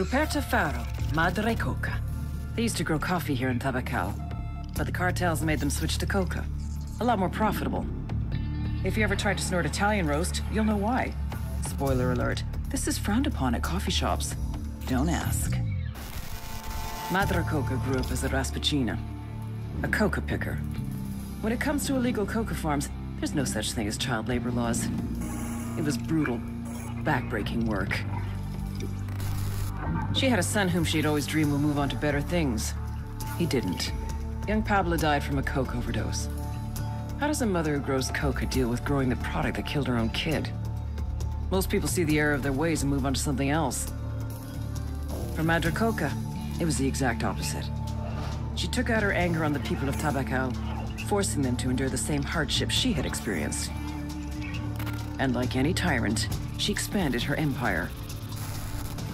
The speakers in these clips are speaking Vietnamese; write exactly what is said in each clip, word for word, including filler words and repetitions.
Ruperta Faro, Madre Coca. They used to grow coffee here in Tabacal, but the cartels made them switch to coca. A lot more profitable. If you ever tried to snort Italian roast, you'll know why. Spoiler alert, this is frowned upon at coffee shops. Don't ask. Madre Coca grew up as a raspicina, a coca picker. When it comes to illegal coca farms, there's no such thing as child labor laws. It was brutal, backbreaking work. She had a son whom she'd always dreamed would move on to better things. He didn't. Young Pablo died from a coke overdose. How does a mother who grows coca deal with growing the product that killed her own kid? Most people see the error of their ways and move on to something else. For Madre Coca, it was the exact opposite. She took out her anger on the people of Tabacal, forcing them to endure the same hardship she had experienced. And like any tyrant, she expanded her empire.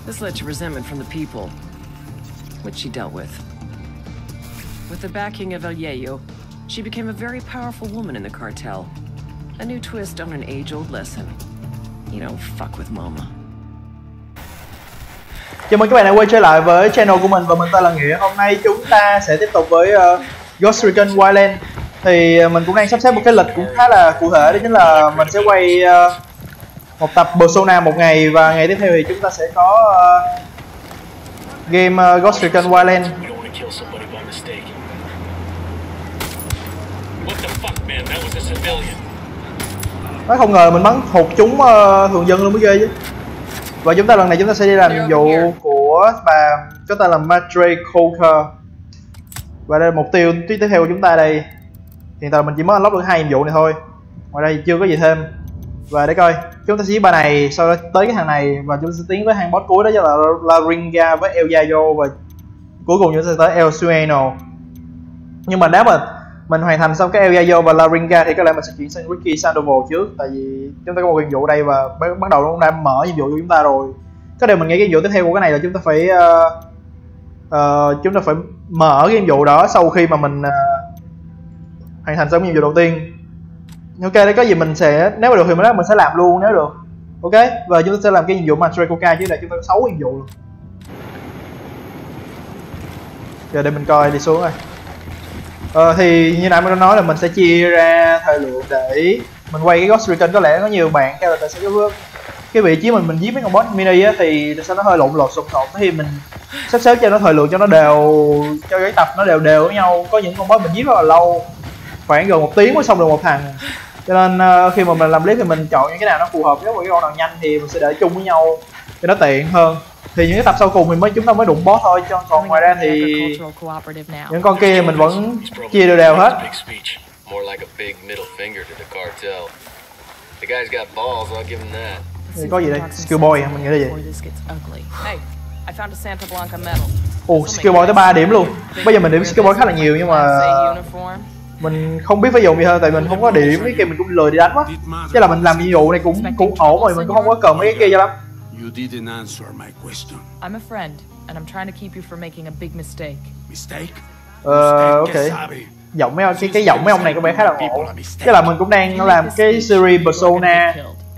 This led to resentment from the people, which she dealt with. With the backing of El Yayo, she became a very powerful woman in the cartel. A new twist on an age-old lesson. You know, fuck with mama. Chào mừng các bạn đã quay trở lại với channel của mình và mình tên là Nghĩa. Hôm nay chúng ta sẽ tiếp tục với uh, Ghost Recon Wildlands. Thì mình cũng đang sắp xếp một cái lịch cũng khá là cụ thể, đó chính là mình sẽ quay uh, một tập Persona một ngày, và ngày tiếp theo thì chúng ta sẽ có uh, game uh, Ghost Recon Wildlands. Nó không ngờ mình bắn hụt chúng uh, thường dân luôn mới ghê chứ. Và chúng ta lần này chúng ta sẽ đi làm nhiệm vụ của bà có tên là Madre Coca. Và đây là mục tiêu tiếp theo của chúng ta đây. Hiện tại mình chỉ mới unlock được hai nhiệm vụ này thôi. Ngoài đây chưa có gì thêm. Và để coi, chúng ta sẽ giết bà này, sau đó tới cái thằng này và chúng ta sẽ tiến tới hang boss cuối, đó là Laringa với El Gaiyo, và cuối cùng chúng ta sẽ tới El Sueno. Nhưng mà nếu mà mình hoàn thành xong cái El Gaiyo và Laringa thì có lẽ mình sẽ chuyển sang Wiki Sandoval trước, tại vì chúng ta có một nhiệm vụ đây và bắt đầu nó đã mở nhiệm vụ của chúng ta rồi. Có điều mình nghĩ cái nhiệm vụ tiếp theo của cái này là chúng ta phải uh, uh, chúng ta phải mở cái nhiệm vụ đó sau khi mà mình uh, hoàn thành xong nhiệm vụ đầu tiên. Ok, đấy có gì mình sẽ, nếu mà được thì mình sẽ làm luôn nếu được. Ok, và chúng ta sẽ làm cái nhiệm vụ Madre Coca chứ, là chúng ta có sáu nhiệm vụ luôn. Giờ để mình coi đi xuống rồi. Ờ, thì như nãy mình đã nói là mình sẽ chia ra thời lượng để mình quay cái Ghost Recon. Có lẽ có nhiều bạn theo là tại sao cái bước cái vị trí mình mình giết mấy con boss mini á thì tại sao nó hơi lộn lộn sụp sụp, thì mình sắp xếp cho nó thời lượng cho nó đều, cho cái tập nó đều đều với nhau. Có những con boss mình giết rất là lâu, khoảng gần một tiếng mới xong được một thằng, cho nên uh, khi mà mình làm clip thì mình chọn những cái nào nó phù hợp. Nếu mà cái con nào nhanh thì mình sẽ để chung với nhau cho nó tiện hơn. Thì những cái tập sau cùng thì mới chúng ta mới đụng boss thôi, cho còn ngoài ra thì những con kia mình vẫn chia đều đều hết. Thì có gì đây? Skill boy mình nghĩ là gì? Ồ, oh, skill boy tới ba điểm luôn. Bây giờ mình điểm skill boy khá là nhiều nhưng mà mình không biết phải dùng gì hơn, tại mình không có điểm, cái kia mình cũng lười đi đánh quá. Chứ là mình làm nhiệm vụ này cũng cũng ổn rồi, mình cũng không có cần mấy cái kia cho lắm. You didn't answer my question. I'm a friend and I'm trying to keep you from making a big mistake. Mistake? Ờ ok. Giọng mấy ông, cái, cái giọng mấy ông này có vẻ khá là ổn. Chứ là mình cũng đang làm cái series Persona.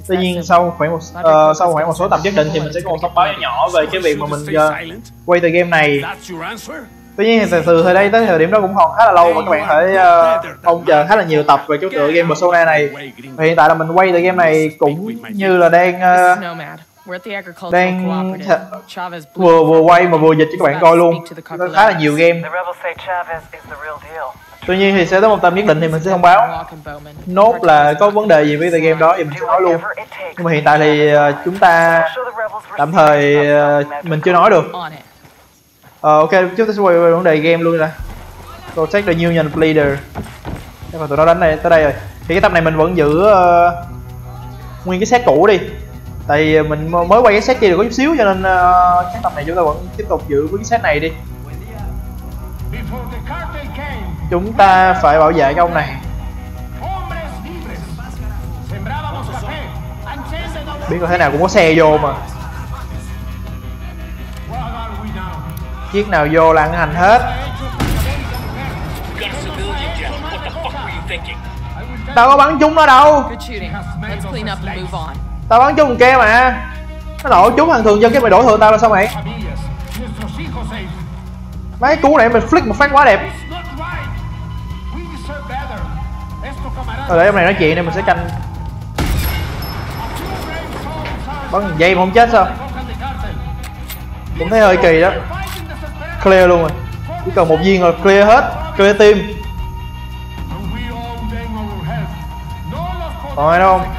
Tuy nhiên sau khoảng một uh, sau khoảng một số tập nhất định thì mình sẽ có một thông báo nhỏ về cái việc mà mình uh, quay từ game này. Tuy nhiên từ từ thời đây tới thời điểm đó cũng còn khá là lâu mà các bạn phải uh, ông chờ khá là nhiều tập về cái tựa game Persona này. Và hiện tại là mình quay từ game này cũng như là đang uh, đang vừa vừa quay mà vừa dịch cho các bạn coi luôn, khá là nhiều game. Tuy nhiên thì sẽ tới một tầm nhất định thì mình sẽ thông báo nốt là có vấn đề gì với tựa game đó thì mình sẽ nói luôn. Nhưng mà hiện tại thì chúng ta tạm thời mình chưa nói được. Ờ ok, chúng ta sẽ quay về vấn đề game luôn nè. Protect the Union Leader. Thế mà tụi nó đánh này tới đây rồi. Thì cái tập này mình vẫn giữ uh, nguyên cái set cũ đi. Tại vì mình mới quay cái set kia được có chút xíu cho nên uh, cái tập này chúng ta vẫn tiếp tục giữ với cái set này đi. Chúng ta phải bảo vệ cái ông này. Biết là thế nào cũng có xe vô mà. Chiếc nào vô là ăn hành hết. Tao có bắn chúng nó đâu. Tao bắn chúng kia mà. Nó đổ chúng thằng thường dân cái mày đổ thường tao là sao mày? Mấy cú này mình flick một phát quá đẹp. Ở đây em này nói chuyện nên mình sẽ canh. Bắn dây mà không chết sao? Cũng thấy hơi kỳ đó. Clear luôn rồi. Chỉ cần một viên rồi, clear hết, clear team. Còn ai đâu không?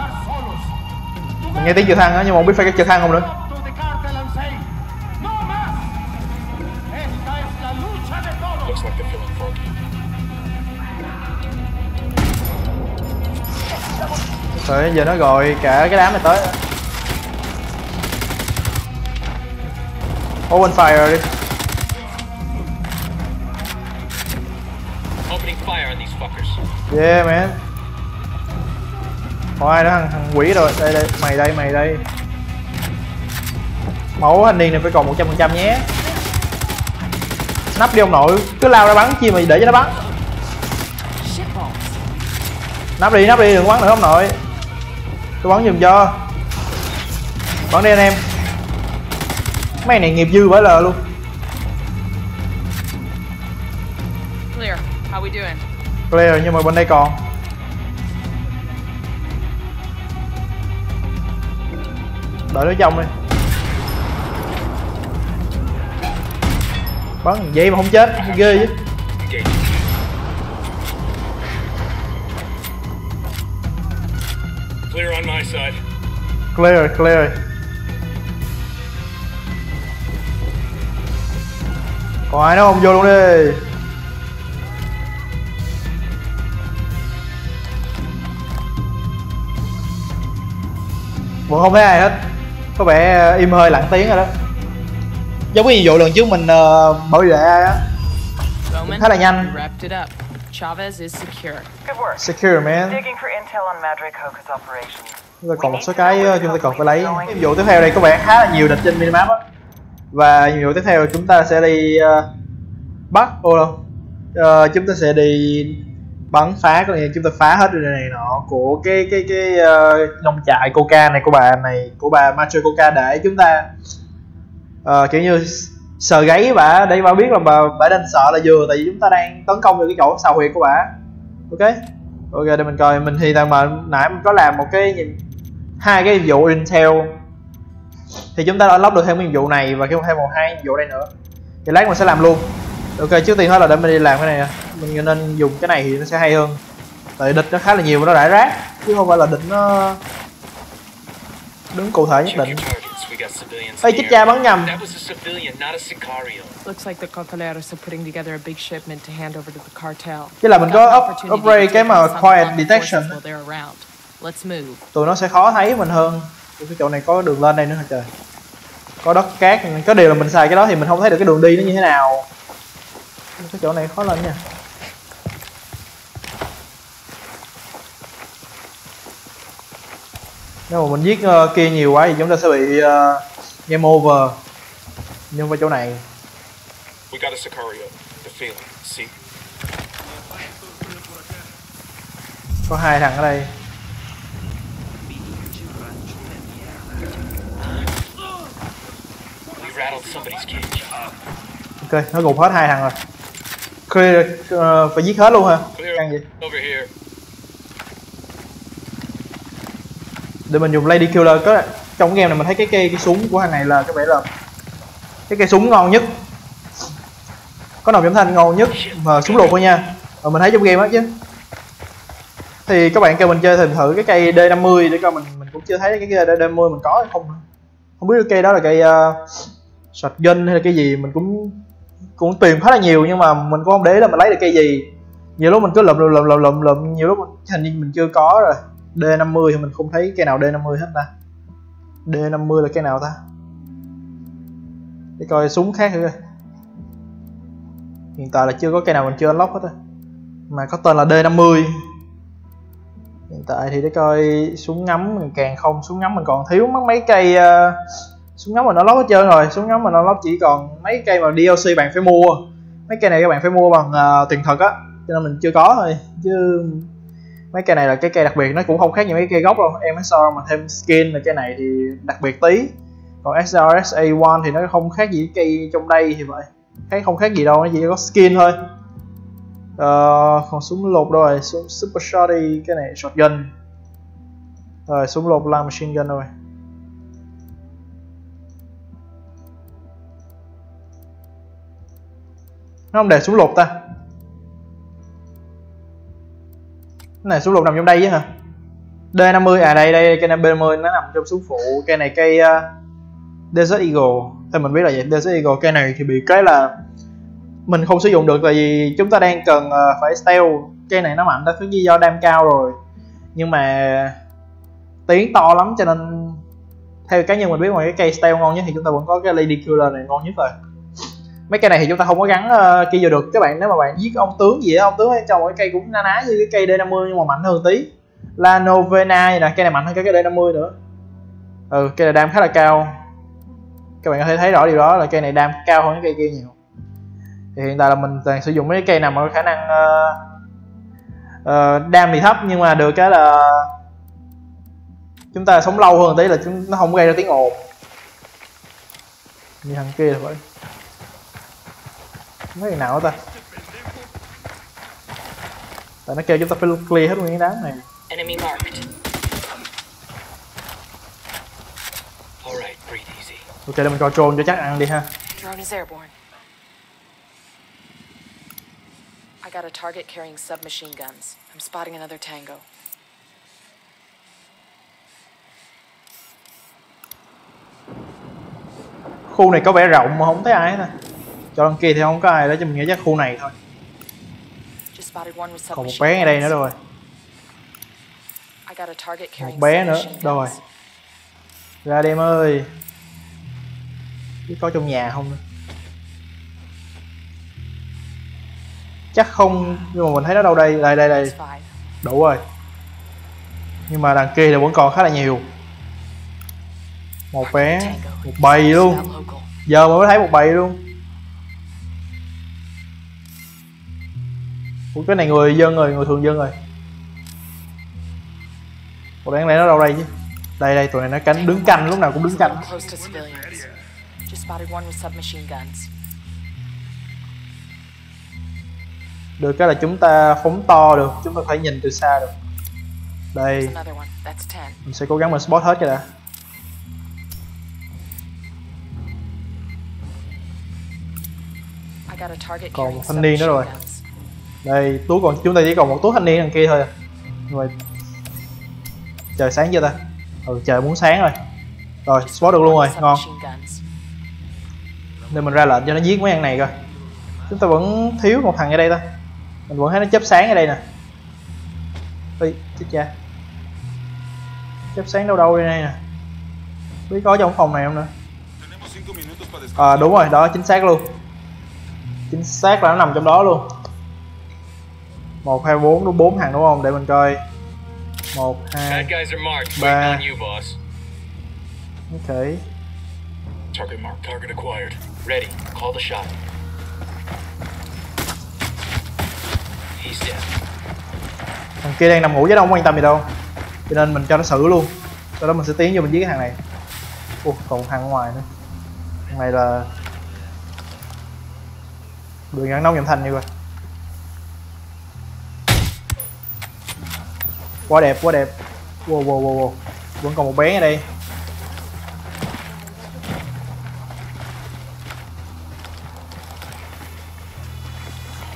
Mình nghe tiếng trực thăng đó, nhưng mà không biết phải cái trực thăng không nữa. Rồi giờ nó gọi cả cái đám này tới. Open fire đi. Yeah man. Có ai đó, thằng, thằng quỷ rồi. Đây đây, mày đây, mày đây. Máu thanh niên này phải còn một trăm phần trăm nhé. Nắp đi ông nội, cứ lao ra bắn chi mà để cho nó bắn. Nắp đi, nắp đi, đừng bắn nữa ông nội. Tôi bắn dùm cho. Bắn đi anh em. Mấy này nghiệp dư bở lờ luôn. Clear, how we doing? Clear, nhưng mà bên đây còn. Đợi nó trong đi. Bắn vậy mà không chết, ghê chứ. Clear on my side. Clear, clear. Còn ai nó không vô luôn đi. Vẫn không thấy ai hết. Có vẻ im hơi lặng tiếng rồi đó. Giống cái nhiệm vụ lần trước mình uh, bảo vệ ai á. Khá là nhanh. Chávez is secure. Good work. Secure man. Digging for intel on Madre Coca's operation. Rồi còn một số cái chúng ta cần phải lấy. Nhiệm vụ tiếp theo đây có vẻ khá là nhiều địch trên minimap á. Và nhiệm vụ tiếp theo chúng ta sẽ đi uh, bắt ô đâu. Uh, chúng ta sẽ đi bắn phá cái này, chúng ta phá hết rồi này nọ của cái cái cái nông uh, trại Coca này của bà này của bà Madre Coca để chúng ta uh, kiểu như sờ gáy bà để bà biết là bà bà đang sợ là vừa, tại vì chúng ta đang tấn công vào cái chỗ xào huyệt của bà. Ok, ok để mình coi mình thì thằng mà nãy mình có làm một cái nhìn hai cái nhiệm vụ intel thì chúng ta đã unlock được thêm nhiệm vụ này và thêm một hai nhiệm vụ đây nữa thì lát mình sẽ làm luôn. Ok, trước tiên hết là để mình đi làm cái này, mình nên dùng cái này thì nó sẽ hay hơn, tại địch nó khá là nhiều và nó rải rác chứ không phải là địch nó đứng cụ thể nhất định. Ê chết cha, bắn nhầm. Chứ là mình có up, upgrade cái mà quiet detection. Tụi nó sẽ khó thấy mình hơn. Cái chỗ này có đường lên đây nữa hả trời. Có đất cát, có điều là mình xài cái đó thì mình không thấy được cái đường đi nó như thế nào. Cái chỗ này khó lên nha. Nếu mà mình giết uh, kia nhiều quá thì chúng ta sẽ bị uh, game over. Nhưng mà chỗ này có hai thằng ở đây. Ok, nó gục hết hai thằng rồi. Clear, uh, phải giết hết luôn hả? Căng gì? Để mình dùng Lady Killer. Có trong game này mình thấy cái cây cái súng của thằng này là có vẻ là cái cây súng ngon nhất, có nòng giảm thanh ngon nhất và súng lục thôi nha. Và mình thấy trong game á chứ. Thì các bạn kêu mình chơi thử thử cái cây D năm mươi để coi, mình mình cũng chưa thấy cái cây D năm mươi mình có hay không. Không biết cái cây đó là cây uh, shotgun hay là cái gì, mình cũng cũng tìm khá là nhiều nhưng mà mình cũng không để ý là mình lấy được cây gì. Nhiều lúc mình cứ lụm lụm lụm lụm lụm, lụm. Nhiều lúc hình như mình chưa có rồi. D năm mươi thì mình không thấy cây nào D năm mươi hết ta. D năm mươi là cây nào ta? Để coi súng khác thử coi. Hiện tại là chưa có cây nào mình chưa unlock hết á. Mà có tên là D năm mươi. Hiện tại thì để coi súng ngắm mình càng không, súng ngắm mình còn thiếu mất mấy cây. Uh, súng ngắm mình nó unlock hết trơn rồi, súng ngắm mình nó unlock chỉ còn mấy cây mà đê lờ xê bạn phải mua. Mấy cây này các bạn phải mua bằng uh, tiền thật á, cho nên mình chưa có thôi chứ. Mấy cây này là cái cây đặc biệt, nó cũng không khác như mấy cây gốc đâu. em ét rờ mà thêm skin là cây này thì đặc biệt tí. Còn ét rờ ét a một thì nó không khác gì cây trong đây thì vậy. Khác không khác gì đâu, nó chỉ có skin thôi. Uh, còn súng lột đâu rồi, súng super shotty, cái này shotgun. Rồi súng lột là machine gun rồi. Nó không để súng lột ta. Cái này súng lột nằm trong đây chứ hả? D năm mươi, à đây đây, cái này B năm mươi nó nằm trong súng phụ. Cái này cây uh, Desert Eagle. Thì mình biết là vậy, Desert Eagle. Cây này thì bị cái là mình không sử dụng được tại vì chúng ta đang cần uh, phải stealth. Cây này nó mạnh ta thứ do đam cao rồi. Nhưng mà tiếng to lắm cho nên theo cá nhân mình biết, ngoài cái cây stealth ngon nhất thì chúng ta vẫn có cái Lady Killer này ngon nhất rồi. Mấy cây này thì chúng ta không có gắn uh, kia vô được các bạn. Nếu mà bạn giết ông tướng gì đó, ông tướng ấy trồng cái cây cũng na ná như cái cây D năm mươi nhưng mà mạnh hơn tí. La Novena này nè, cây này mạnh hơn cái cây D năm mươi nữa. Ừ, cây này đam khá là cao. Các bạn có thể thấy rõ điều đó là cây này đam cao hơn cái cây kia nhiều. Thì hiện tại là mình toàn sử dụng mấy cái cây nào mà có khả năng uh, uh, đam thì thấp nhưng mà được cái là chúng ta sống lâu hơn tí là chúng nó không gây ra tiếng ồn. Như thằng kia là vậy. Mấy thằng nào đó ta? Tại nó kêu chúng ta phải clear hết nguyên cái đám này. Enemy marked. All right, breathe easy. Ok, để mình coi drone cho chắc ăn đi ha. Drone is airborne. I got a target carrying submachine guns. I'm spotting another tango. Khu này có vẻ rộng mà không thấy ai hết nè. Cho đằng kia thì không có ai đó, cho mình nghĩ chắc khu này thôi. Còn một bé ở đây nữa rồi. Một bé nữa, đâu rồi? Ra đi em ơi. Chứ có trong nhà không nữa. Chắc không, nhưng mà mình thấy nó đâu đây, đây đây đây. Đủ rồi. Nhưng mà đằng kia thì vẫn còn khá là nhiều. Một bé, một bầy luôn. Giờ mới thấy một bầy luôn. Ủa cái này người dân rồi, người thường dân rồi. Ủa đáng lẽ nó đâu đây chứ. Đây đây, tụi này nó cánh, đứng canh, lúc nào cũng đứng canh. Được cái là chúng ta phóng to được, chúng ta phải nhìn từ xa được. Đây, mình sẽ cố gắng mình spot hết cho đã. Còn một thanh niên nữa rồi. Đây, túi còn chúng ta chỉ còn một túi thanh niên đằng kia thôi. Rồi. Trời sáng chưa ta? Ừ, trời muốn sáng rồi. Rồi, spot được luôn rồi, ngon. Nên mình ra lệnh cho nó giết mấy thằng này coi. Chúng ta vẫn thiếu một thằng ở đây ta. Mình vẫn thấy nó chớp sáng ở đây nè. Ui, chết cha. Chớp sáng đâu đâu đây này nè. Biết có trong phòng này không nữa. À đúng rồi, đó chính xác luôn. Chính xác là nó nằm trong đó luôn. một, hai, bốn, đúng bốn thằng đúng không? Để mình coi. một, hai, ba. Ok. Target mark, target acquired. Ready, call the shot. Thằng kia đang nằm ngủ chứ đâu quan tâm gì đâu. Cho nên mình cho nó xử luôn. Sau đó mình sẽ tiến vô mình giết cái thằng này. Ủa, còn thằng ngoài nữa. Thằng này là đường ngắn nông nhậm thành như vậy. Quá đẹp, quá đẹp. Wow, wow, wow, wow. Vẫn còn một bé ở đây.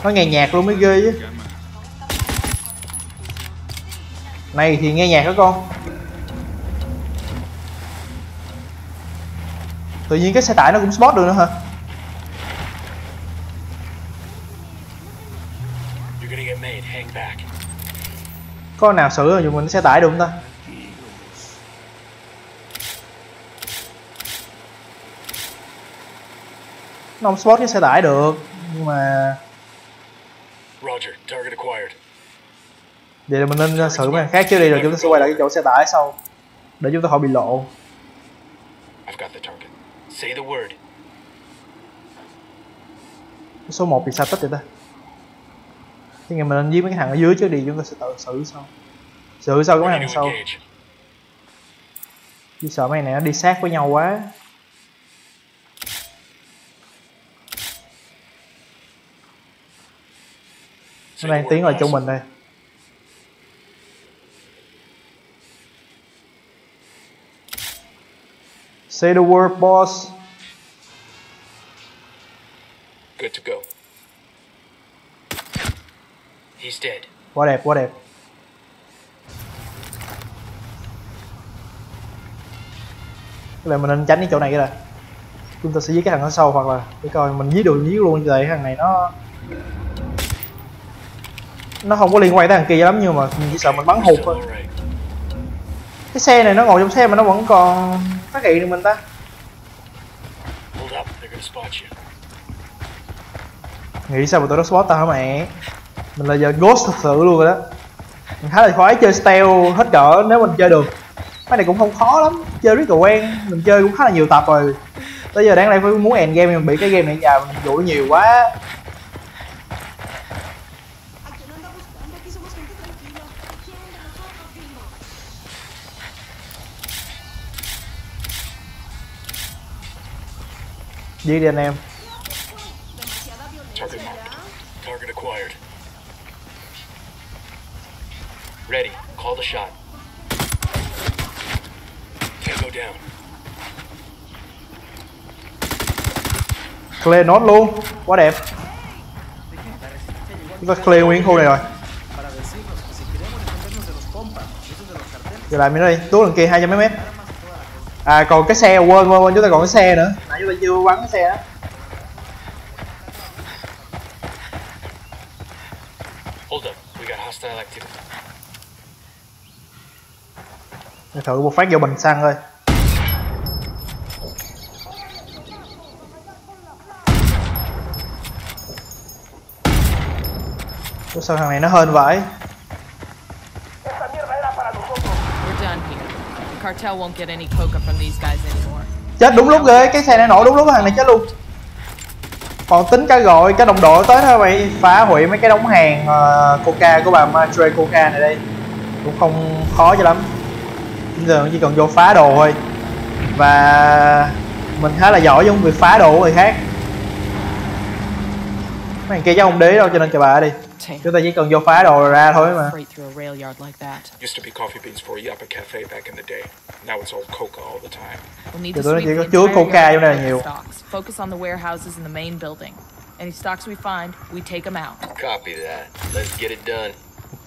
Nó nghe nhạc luôn mới ghê chứ. Này thì nghe nhạc đó con. Tự nhiên cái xe tải nó cũng spot được nữa hả? Có nào xử rồi mình sẽ tải được không ta? Nó không spot cái xe tải được nhưng mà vậy là mình nên xử mấy thằng khác chứ đi, rồi chúng ta sẽ quay lại cái chỗ xe tải sau để chúng ta khỏi bị lộ. Số một bị sao tích vậy ta? Thế ngày mình nên giết mấy cái thằng ở dưới trước đi, chúng ta sẽ tự xử sau. Xử sau cái mấy thằng sau. Chứ sợ mấy này nó đi sát với nhau quá. Nó đang tiến vào chỗ mình đây. Say the word, boss. Good to go. He's dead. Quá đẹp, quá đẹp. Cái này mình nên tránh cái chỗ này cái này. Chúng ta sẽ giết cái thằng ở sau hoặc là để coi mình giết được giết luôn như vậy. Thằng này nó nó không có liên quan tới thằng kia lắm nhưng mà mình chỉ sợ mình bắn hụt thôi. Cái xe này nó ngồi trong xe mà nó vẫn còn phát hiện được mình ta. Nghĩ sao mà tụi nó spot tao hả mẹ? Mình là giờ Ghost thật sự luôn rồi đó. Mình khá là khoái chơi stealth hết cỡ nếu mình chơi được. Cái này cũng không khó lắm, chơi rất là quen, mình chơi cũng khá là nhiều tập rồi. Tới giờ đáng lẽ phải muốn end game mình bị cái game này già mình dụ nhiều quá. Giết đi anh em. Ready, call the shot. Can't go down. Clear nốt luôn, quá đẹp. Chúng ta clear nguyên khu này rồi. Giờ làm cái đi, túi lần kia hai trăm mấy mét. À còn cái xe quên quên quên chúng ta còn cái xe nữa. Nãy chúng ta chưa bắn cái xe đó. Hold up, we got hostile activity. Thử một phát vô bình xăng thôi. Sao thằng này nó hên vậy? Chết đúng lúc ghê, cái xe này nổ đúng lúc thằng này chết luôn. Còn tính cả gọi cả đồng đội tới thôi mày, phá hủy mấy cái đống hàng uh, Coca của bà Madre Coca này đây. Cũng không khó cho lắm. Giờ chỉ cần vô phá đồ thôi. Và mình khá là giỏi với việc phá đồ của người khác. Mấy thằng kia chắc không đế đâu cho nên chờ bà đi. Chúng ta chỉ cần vô phá đồ ra thôi mà. Thì tụi nó chỉ có chứa Coca trong đây là nhiều.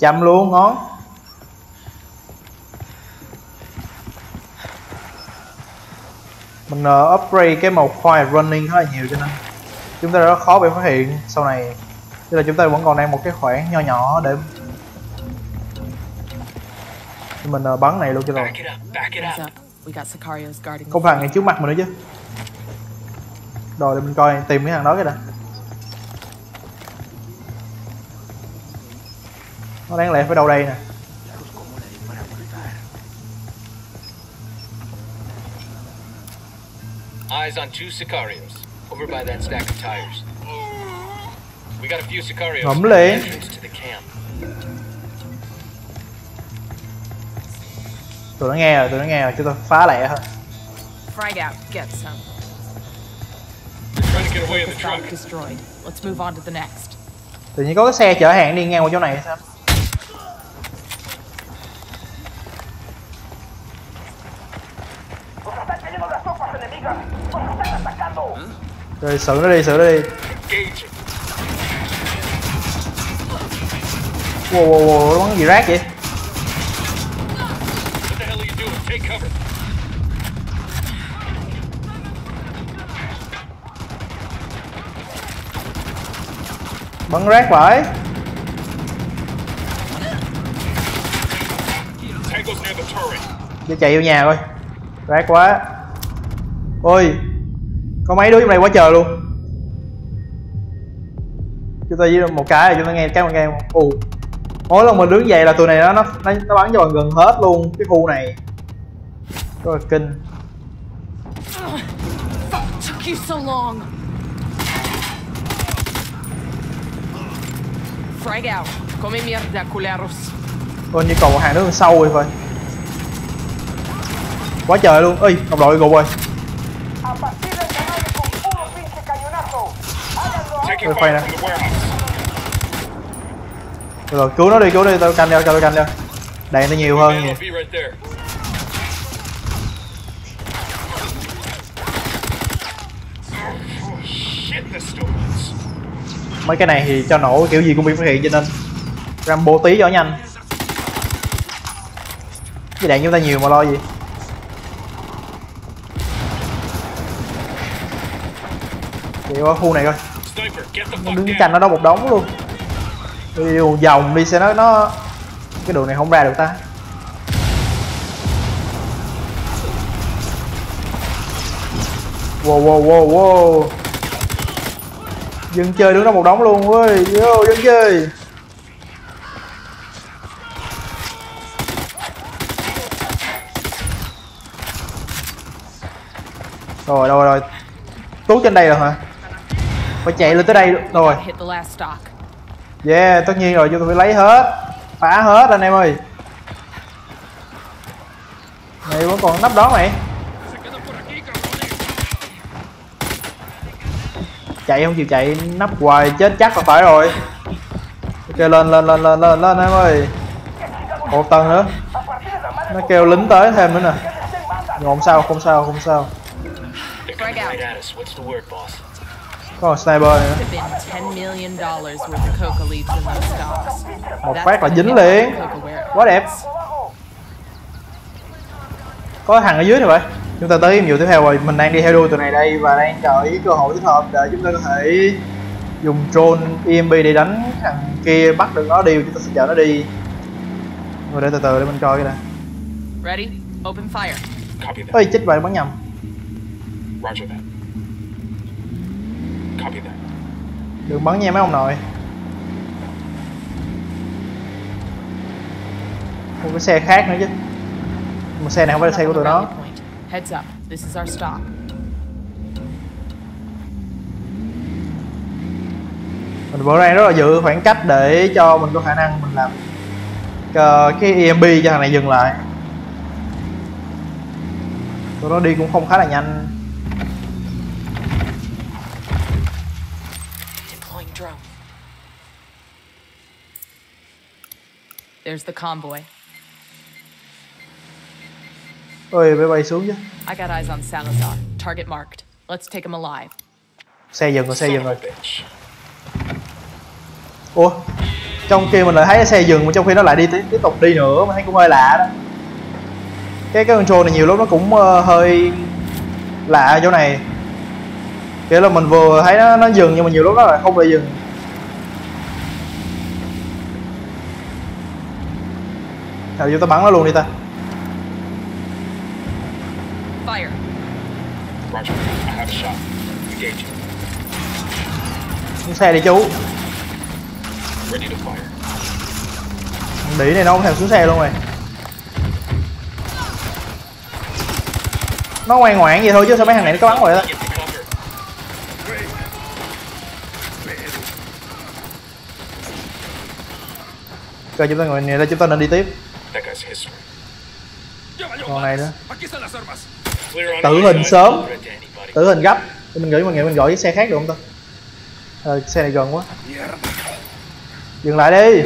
Chăm luôn ngón. Mình uh, upgrade cái màu khoai running khá là nhiều cho nên chúng ta rất khó bị phát hiện sau này. Tức là chúng ta vẫn còn đang một cái khoảng nho nhỏ để mình uh, bắn này luôn cho rồi. Không thằng này trước mặt mình nữa chứ. Rồi để mình coi tìm cái thằng đó cái đã. Nó đáng lẽ phải đâu đây nè. Eyes on two sicarios over by that stack of tires. We got a few sicarios to the camp. Tụi nó nghe rồi, tụi nó nghe rồi, chúng ta phá lẹ thôi. Frag out, get some. We're trying to get away in the truck. Destroyed. Let's move on to the next. Tự nhiên có cái xe chở hàng đi ngang qua chỗ này sao? Rồi xử nó đi, xử nó đi. Wow wow wow, nó bắn gì rác vậy? Bắn rác vậy? Để chạy vô nhà coi. Rác quá. Ôi, có mấy đứa trong này quá trời luôn. Chúng ta với một cái là chúng ta nghe cái nghe ù. Mỗi lần mình đứng dậy là tụi này nó nó nó bắn cho bạn gần hết luôn cái khu này. Rất là kinh. Ôi như còn một hàng đứa sâu rồi vậy. Quá trời luôn. Ơi, đồng đội gục rồi. Rồi, quay nè. Được rồi, cứu nó đi, cứu đi, tao canh ra, tao canh ra. Đạn nó nhiều hơn. Mấy cái này thì cho nổ kiểu gì cũng bị phát hiện cho nên Rambo tí cho nhanh. Cái đạn chúng ta nhiều mà lo gì. Chịu ở khu này coi. Nó đứng canh ở đó một đống luôn. Điều vòng đi xe nó nó cái đường này không ra được ta. Wow wow wow wow. Dân chơi đứng đó một đống luôn ơi. Yo dân chơi. Rồi rồi rồi. Tú trên đây rồi hả? Phải chạy lên tới đây rồi. Yeah, tất nhiên rồi, chúng tôi phải lấy hết. Phá hết anh em ơi. Mày vẫn còn nắp đó mày. Chạy không chịu chạy, nắp hoài chết chắc là phải rồi. Ok, lên lên lên lên lên lên em ơi. Một tầng nữa. Nó kêu lính tới thêm nữa nè. Nhưng không sao, không sao, không sao. Có một sniper này nữa. Một phát là dính liền. Quá đẹp. Có thằng ở dưới rồi vậy. Chúng ta tới nhiệm vụ tiếp theo rồi. Mình đang đi theo đuôi tụi này đây. Và đang chờ ý cơ hội thích hợp để chúng ta có thể dùng drone e em pê để đánh thằng kia. Bắt được nó đi, chúng ta sẽ chở nó đi. Rồi để từ từ để mình coi cái này. Ôi chết vậy bắn nhầm. Đừng bắn nha mấy ông nội. Một cái xe khác nữa chứ. Một xe này không phải là xe của tụi nó. Mình bữa nay rất là giữ khoảng cách để cho mình có khả năng mình làm cái e em pê cho thằng này dừng lại. Tụi nó đi cũng không khá là nhanh. There's the convoy. Ôi, bay bay xuống chứ. I got eyes on Salazar. Target marked. Let's take him alive. Xe dừng rồi, xe dừng rồi. Ủa, trong kia mình lại thấy xe dừng mà trong khi nó lại đi tiếp tục đi nữa, mà thấy cũng hơi lạ đó. Cái cái control này nhiều lúc nó cũng uh, hơi lạ ở chỗ này. Kiểu là mình vừa thấy nó nó dừng nhưng mà nhiều lúc nó lại không lại dừng. Nào vô tao bắn nó luôn đi ta. Fire. Xe đi chú. Đĩ này nó không thèm xuống xe luôn rồi. Nó ngoan ngoãn vậy thôi chứ sao mấy thằng này nó có bắn rồi đó. Coi chúng ta ngồi này là chúng ta nên đi tiếp. Còn này nữa. Tử hình sớm. Tử hình gấp. Mình nghĩ mình nghĩ mình gọi cái xe khác được không ta? Ờ, xe này gần quá. Dừng lại đi.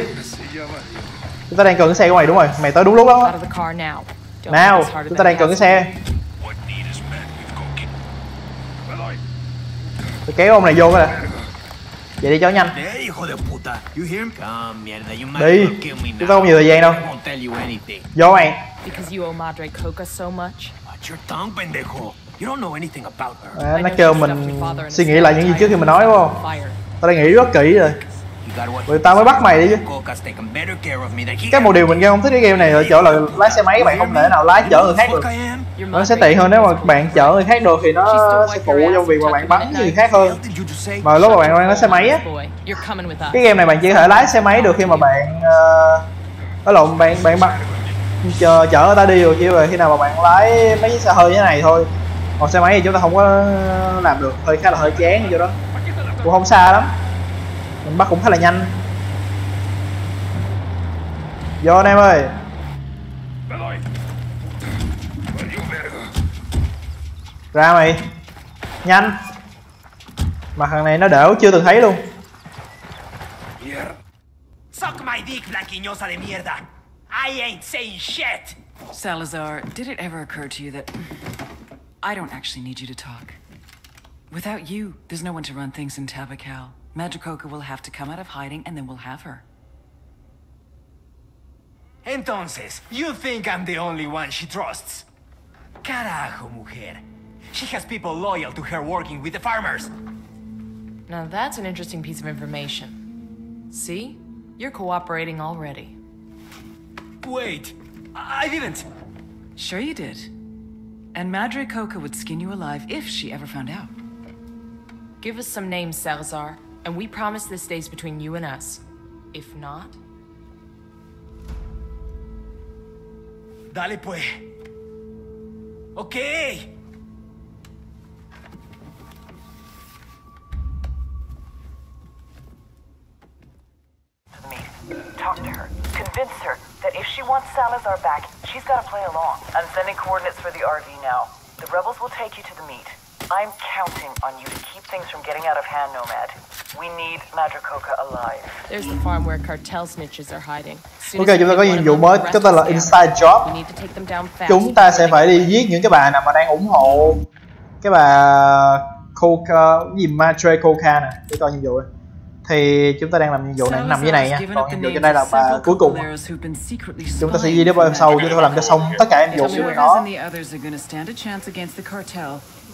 Chúng ta đang cần cái xe của mày đúng rồi. Mày tới đúng lúc đó. Nào, chúng ta đang cần cái xe. Tôi kéo ông này vô coi nè. Vậy đi cháu nhanh. Đi, chúng ta không nhiều thời gian đâu. Vô mày. À, nó kêu mình suy nghĩ lại những gì trước khi mình nói đúng không? Tao đã nghĩ rất kỹ rồi. Rồi tao mới bắt mày đi chứ. Cái một điều mình không thích cái game này ở chỗ là lái xe máy các bạn không thể nào lái chở người khác được. Nó sẽ tiện hơn nếu mà bạn chở người khác được thì nó sẽ phụ trong việc mà bạn bắn người khác hơn. Mà lúc mà bạn đang lái xe máy á, cái game này bạn chỉ có thể lái xe máy được khi mà bạn nói lộn bạn bạn bắt chở người ta đi rồi chứ vậy khi nào mà bạn lái mấy xe hơi như thế này thôi. Còn xe máy thì chúng ta không có làm được, hơi khá là hơi chán như đó. Cũng không xa lắm. Mình bắt cũng khá là nhanh. Vô anh em ơi. Ra mày. Nhanh. Mà thằng này nó đểu chưa từng thấy luôn. blanquiñosa de mierda. I ain't saying shit! Salazar, did it ever occur to you that... I don't actually need you to talk. Without you, there's no one to run things in Tabacal. Madre Coca will have to come out of hiding and then we'll have her. Entonces, you think I'm the only one she trusts? Carajo, mujer. She has people loyal to her working with the farmers. Now that's an interesting piece of information. See? You're cooperating already. Wait, I didn't. Sure you did. And Madre Coca would skin you alive if she ever found out. Give us some names, Salazar, and we promise this stays between you and us. If not... Dale pues. Okay. Me. Talk to her. Convince her that if she wants Salazar back, she's got to play along. I'm sending coordinates for the R V now. The rebels will take you to the meet. I'm counting on you to keep things from getting out of hand, Nomad. We need Madre Coca alive. There's the farm where cartel snitches are hiding. Okay, chúng ta có nhiệm vụ mới, chúng ta là inside job. Chúng ta sẽ phải đi giết những cái bà nào mà đang ủng hộ cái bà Coca, cái gì Madre Coca nè, để coi nhiệm vụ đi. Thì chúng ta đang làm nhiệm vụ này, nằm dưới này nha. Còn nhiệm vụ trên đây là bà cuối cùng. Chúng ta sẽ đi đến bên sau, chúng ta phải làm cho xong tất cả nhiệm vụ của nó.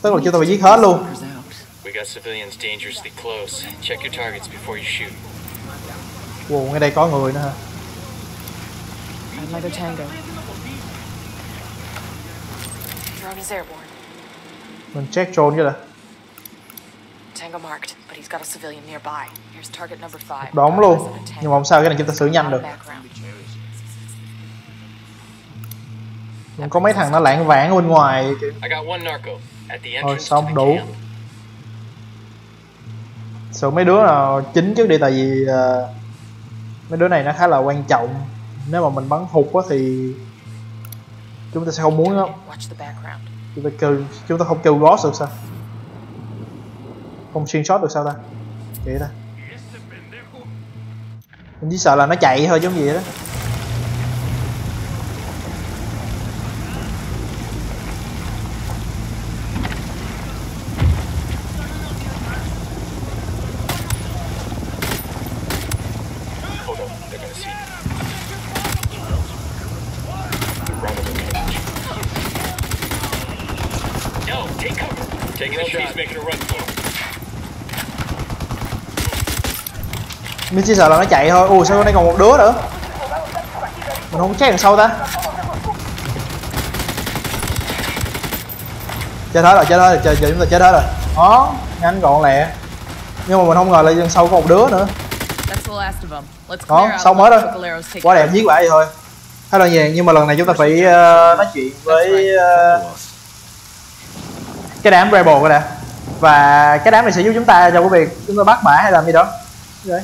Tức là chúng ta phải giết hết luôn. Wow, ngay đây có người nữa hả? Mình check drone chứ là. Đóng luôn. Nhưng mà không sao, cái này chúng ta xử nhanh được. Không có mấy thằng nó lảng vảng bên ngoài. Thôi xong đủ. Sợ mấy đứa nào chính trước đi, tại vì uh, mấy đứa này nó khá là quan trọng. Nếu mà mình bắn hụt quá thì chúng ta sẽ không muốn lắm. Chúng ta kêu, chúng ta không kêu Ghost được sao? Không xuyên shot được sao ta? Vậy ta. Mình chỉ sợ là nó chạy thôi chứ không gì đó. Mình chỉ sợ là nó chạy thôi. Ui sao đây còn một đứa nữa. Mình không check đằng sau ta. Chết hết rồi, chết hết rồi, chờ, chờ chúng ta chết hết rồi. Đó, nhanh gọn lẹ. Nhưng mà mình không ngờ là đằng sau có một đứa nữa. Đó, xong hết rồi. Quá đẹp, giết quả vậy thôi. Hết đơn giản, nhưng mà lần này chúng ta phải uh, nói chuyện với uh, cái đám rebel cái đã. Và cái đám này sẽ giúp chúng ta trong cái việc chúng ta bắt bả hay làm gì đó. Đấy.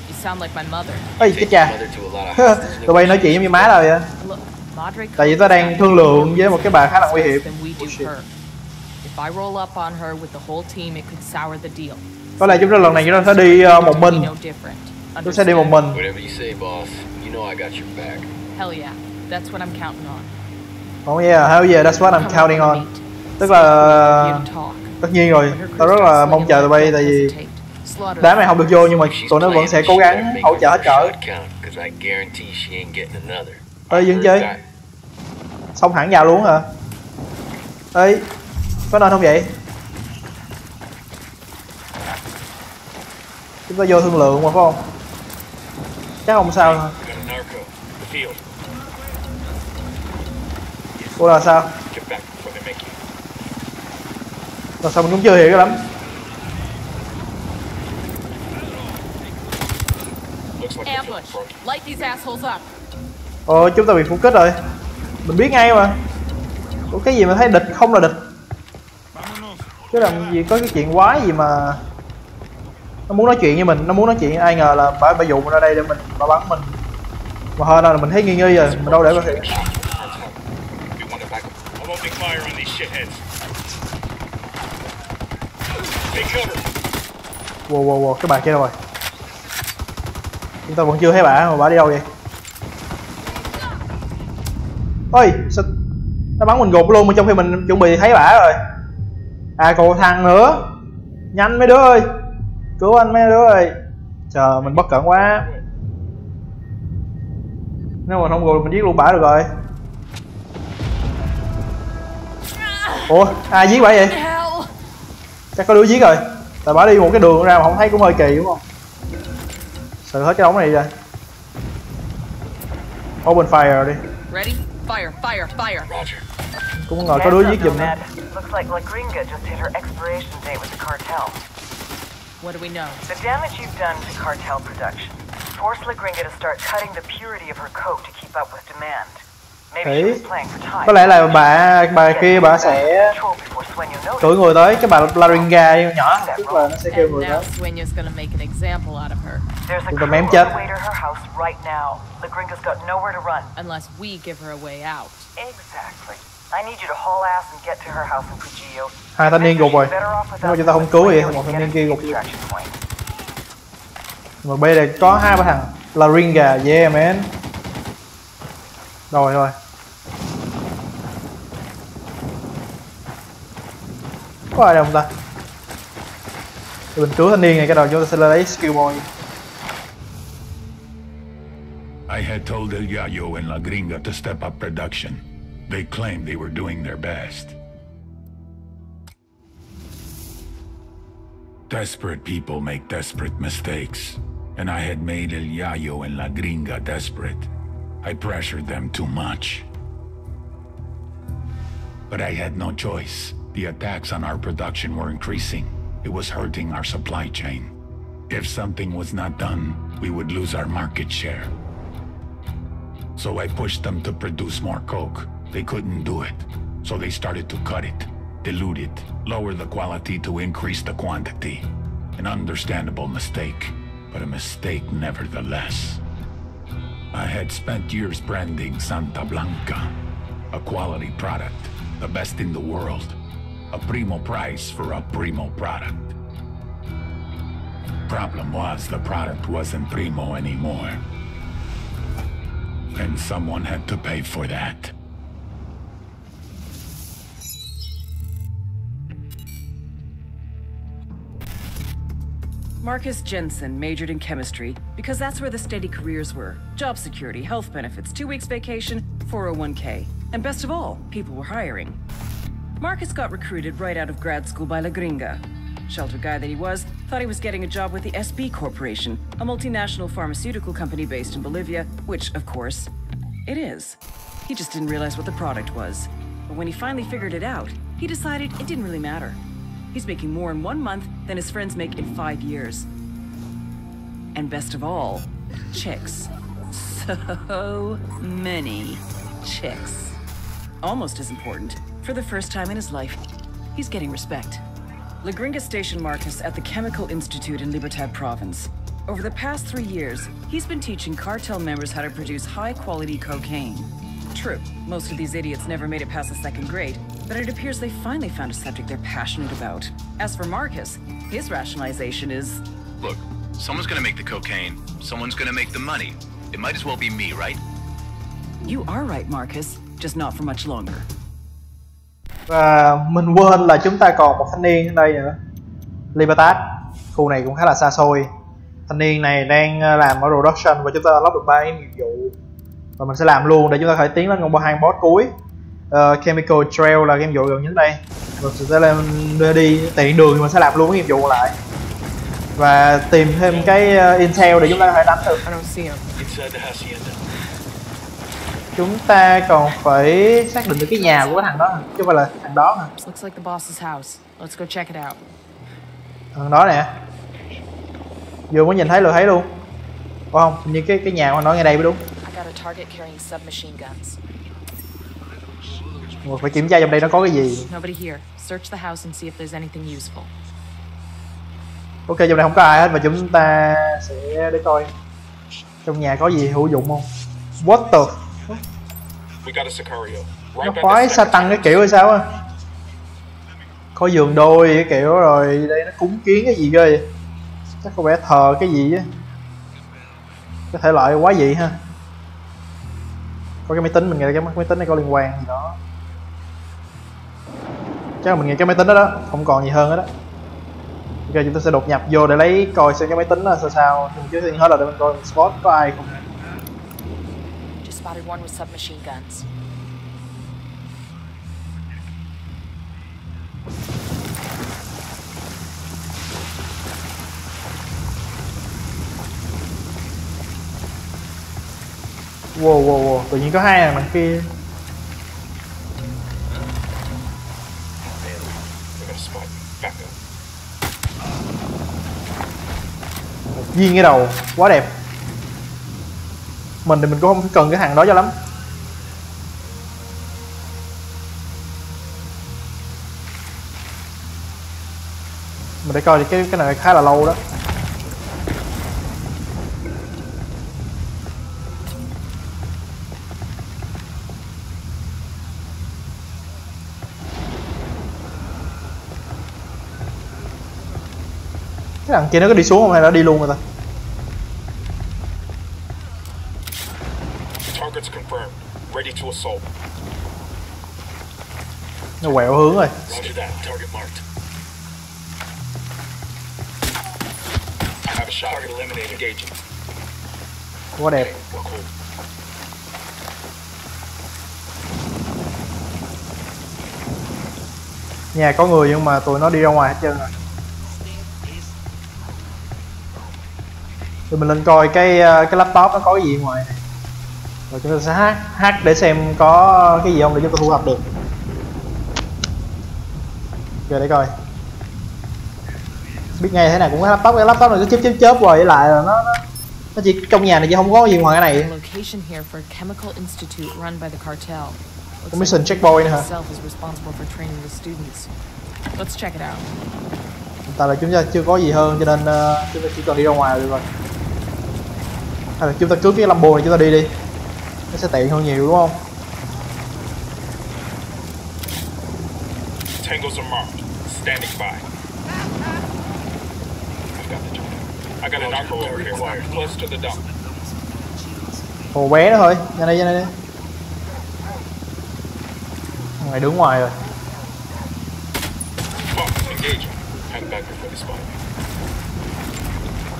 you sound like my mother. Ê, chết cha. Tụi bay nói chuyện giống như má rồi á. Tại vì tao đang thương lượng với một cái bà khá là nguy hiểm. Có lẽ chúng ta lần này chúng ta sẽ đi một mình. Chúng ta sẽ đi một mình. Còn cái gì là hell yeah, that's what I'm counting on. Tức là... tất nhiên rồi, tao rất là mong chờ tụi bay tại vì đám này không được vô nhưng mà tụi nó vẫn sẽ cố gắng hỗ trợ hết cỡ. Ê dừng chơi. Xong hẳn vào luôn hả? Ê có nên không vậy? Chúng ta vô thương lượng mà phải không? Chắc không sao hả? Ủa là sao? Là sao mình cũng chưa hiểu lắm. Ờ, chúng ta bị phục kích rồi. Mình biết ngay mà. Có cái gì mà thấy địch không là địch. Chứ làm gì có cái chuyện quái gì mà nó muốn nói chuyện với mình, nó muốn nói chuyện ai ngờ là bà bà dụ ra đây để mình bà bắn mình. Mà hơn là mình thấy nghi nghi rồi, mình đâu để bà hiện. Wow wow wow, cái bà kia đâu rồi? Chúng ta vẫn chưa thấy bà, mà bà đi đâu vậy? Ôi, sao nó bắn mình gục luôn mà trong khi mình chuẩn bị thấy bả rồi. À còn thằng nữa. Nhanh mấy đứa ơi. Cứu anh mấy đứa ơi. Chờ mình bất cẩn quá. Nếu mà không gục mình giết luôn bả được rồi. Ủa, ai giết bả vậy? Chắc có đứa giết rồi. Tại bả đi một cái đường ra mà không thấy cũng hơi kỳ đúng không? Sợ hết cái ống này rồi. Open fire đi. Ready? Fire, fire, fire. Cũng không ngờ có đứa giết giùm nữa. Looks like La Gringa just hit her expiration date with the cartel. What do we know? The damage you've done to cartel production. Forced La Gringa to start cutting the purity of her coat to keep up with demand. Maybe she was playing for time. Có lẽ là bà bà kia bà sẽ cử người tới cái bà Laringa nhỏ, tức là nó sẽ kêu người đó. Chúng ta mém chết. La Gringa's got nowhere to run unless we give her a way out. Exactly. I need you to haul ass and get to her house in Puggio. Hai thanh niên gục rồi. Nếu chúng ta không cứu thì một thanh niên kia gục. Mà bây giờ có hai ba thằng Laringa, yeah man. Rồi rồi. Có ai đâu không ta? Thì mình cứu thanh niên này cái đầu chúng ta sẽ lấy skill boy. I had told El Yayo and La Gringa to step up production. They claimed they were doing their best. Desperate people make desperate mistakes, and I had made El Yayo and La Gringa desperate. I pressured them too much. But I had no choice. The attacks on our production were increasing. It was hurting our supply chain. If something was not done, we would lose our market share. So I pushed them to produce more coke. They couldn't do it. So they started to cut it, dilute it, lower the quality to increase the quantity. An understandable mistake, but a mistake nevertheless. I had spent years branding Santa Blanca, a quality product, the best in the world, a primo price for a primo product. Problem was, the product wasn't primo anymore. And someone had to pay for that. Marcus Jensen majored in chemistry because that's where the steady careers were. Job security, health benefits, two weeks vacation, four oh one K. And best of all, people were hiring. Marcus got recruited right out of grad school by La Gringa. Shelter guy that he was, thought he was getting a job with the S B Corporation, a multinational pharmaceutical company based in Bolivia, which, of course, it is. He just didn't realize what the product was. But when he finally figured it out, he decided it didn't really matter. He's making more in one month than his friends make in five years. And best of all, chicks. So many chicks. Almost as important, for the first time in his life, he's getting respect. La Gringa stationed Marcus at the Chemical Institute in Libertad province. Over the past three years, he's been teaching cartel members how to produce high-quality cocaine. True, most of these idiots never made it past the second grade, but it appears they finally found a subject they're passionate about. As for Marcus, his rationalization is... Look, someone's gonna make the cocaine, someone's gonna make the money. It might as well be me, right? You are right, Marcus, just not for much longer. Và mình quên là chúng ta còn một thanh niên ở đây nữa. Libertad. Khu này cũng khá là xa xôi. Thanh niên này đang làm ở production và chúng ta lắp được ba cái nhiệm vụ. Và mình sẽ làm luôn để chúng ta khởi tiến lên hai boss cuối. uh, Chemical Trail là cái nhiệm vụ gần nhất đây. Mình sẽ lên đi, đi tiện đường thì mình sẽ làm luôn cái nhiệm vụ còn lại. Và tìm thêm cái uh, intel để chúng ta có thể đánh được. Chúng ta còn phải xác định được cái nhà của cái thằng đó, chứ không phải là thằng đó hả? Thằng đó nè. Vừa mới nhìn thấy là thấy luôn. Có không? Như cái cái nhà mà nó ngay đây mới đúng. Mình phải kiểm tra trong đây nó có cái gì. Ok, trong đây không có ai hết và chúng ta sẽ để coi trong nhà có gì hữu dụng không. What the fuck? Nó khói sa tăng cái kiểu hay sao á. Có giường đôi cái kiểu, rồi đây nó cúng kiến cái gì ghê vậy. Chắc có vẻ thờ cái gì á. Có thể loại quá dị ha. Có cái máy tính, mình nghe cái máy tính này có liên quan gì đó. Chắc là mình nghe cái máy tính đó đó, không còn gì hơn hết đó. Ok, chúng ta sẽ đột nhập vô để lấy coi xem cái máy tính là sao sao. Mình trước tiên hết là để mình coi mình spot có ai không. Wow, wow, wow, tự nhiên có hai thằng đằng kia. Viên cái đầu, quá đẹp. Mình thì mình cũng không cần cái hàng đó cho lắm. Mình để coi thì cái cái này khá là lâu đó. Cái thằng kia nó có đi xuống không hay nó đi luôn rồi ta? Nó quẹo hướng rồi. Quá đẹp. Nhà có người nhưng mà tụi nó đi ra ngoài hết trơn rồi. Tụi mình lên coi cái cái laptop nó có cái gì ngoài này. Rồi chúng ta sẽ hack, hack để xem có cái gì không để chúng ta thu thập được. Giờ để coi. Biết ngay thế nào cũng có laptop, cái laptop này cứ chớp chớp chớp rồi lại là nó, nó nó chỉ trong nhà này chứ không có gì ngoài cái này. Cái mission checkpoint hả? Tại là chúng ta chưa có gì hơn cho nên uh, chúng ta chỉ cần đi ra ngoài được rồi. Hay là chúng ta cướp cái Lambo này chúng ta đi đi. Nó sẽ tiện hơn nhiều đúng không? Hồ bé đó thôi, ra đây ra đây đi. Ngoài đứng ngoài rồi.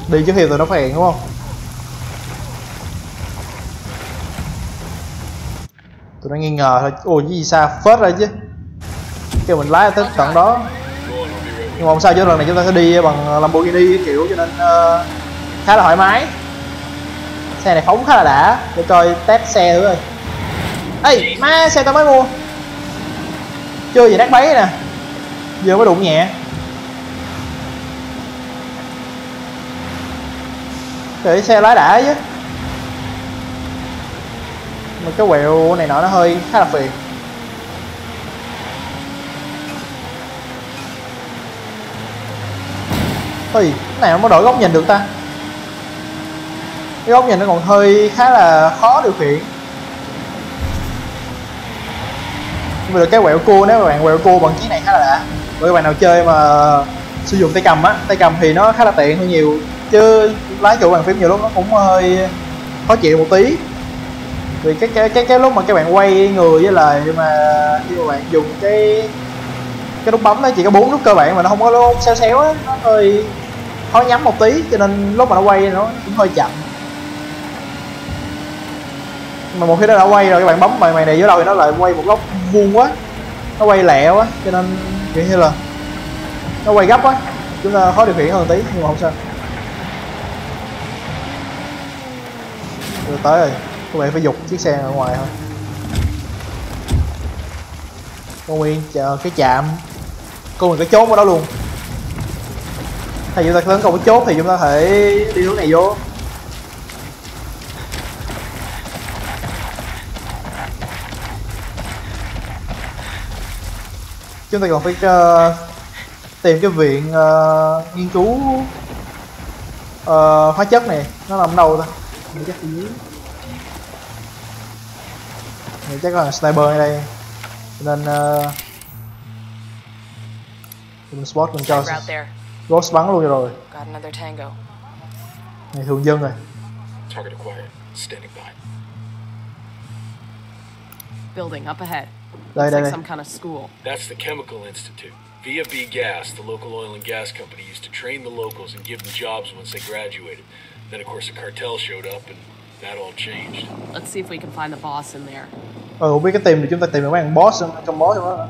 Đi trước khi tụi nó phát hiện đúng không? Tụi nó nghi ngờ thôi. Ôi cái gì xa phết ra chứ. Kêu mình lái tới tận đó. Nhưng mà không sao chứ, lần này chúng ta sẽ đi bằng Lamborghini kiểu cho nên uh, khá là thoải mái. Xe này phóng khá là đã. Để coi test xe thử coi. Ê má, xe tao mới mua. Chưa gì nát bấy nè. Vừa mới đụng nhẹ. Trời, xe lái đã chứ. Mà cái quẹo này nọ nó hơi khá là phiền. Ê, cái này không có đổi góc nhìn được ta. Cái góc nhìn nó còn hơi khá là khó điều khiển. Nhưng mà được cái quẹo cua, nếu các bạn quẹo cua bằng chiếc này khá là đã. Bởi các bạn nào chơi mà sử dụng tay cầm á, tay cầm thì nó khá là tiện hơn nhiều. Chứ lái chủ bàn phím nhiều lúc nó cũng hơi khó chịu một tí. Vì cái cái cái, cái lúc mà các bạn quay người với lại mà khi mà bạn dùng cái cái nút bấm nó chỉ có bốn nút cơ bản mà nó không có lúc xéo xéo á, nó hơi khó nhắm một tí cho nên lúc mà nó quay nó cũng hơi chậm. Mà một khi nó đã quay rồi các bạn bấm bài mày này vô đầu thì nó lại quay một góc vuông quá, nó quay lẹ quá cho nên kiểu như là nó quay gấp quá, chúng ta khó điều khiển hơn một tí nhưng mà không sao. Rồi tới rồi, các bạn phải giục chiếc xe ở ngoài thôi. Cô Nguyên chờ cái chạm. Cô Nguyên có chốt ở đó luôn. Thì chúng ta tấn công cái chốt thì chúng ta thể đi hướng này vô. Chúng ta còn phải uh, tìm cái viện uh, nghiên cứu uh, hóa chất này. Nó nằm đâu ta? Mình chắc gì? Mình chắc là sniper ở đây. Cho nên uh, mình spot mình cho Ghost bắn luôn rồi. Này thường dân rồi. Building up ahead. Looks like some kind of school. That's the Chemical Institute. V B Gas, the local oil and gas company, used to train the locals and give them jobs once they graduated. Then, of course, a cartel showed up, and that all changed. Let's see if we can find the boss in there. Ờ, không biết cái tìm thì chúng ta tìm được mấy thằng boss trong boss trong đó.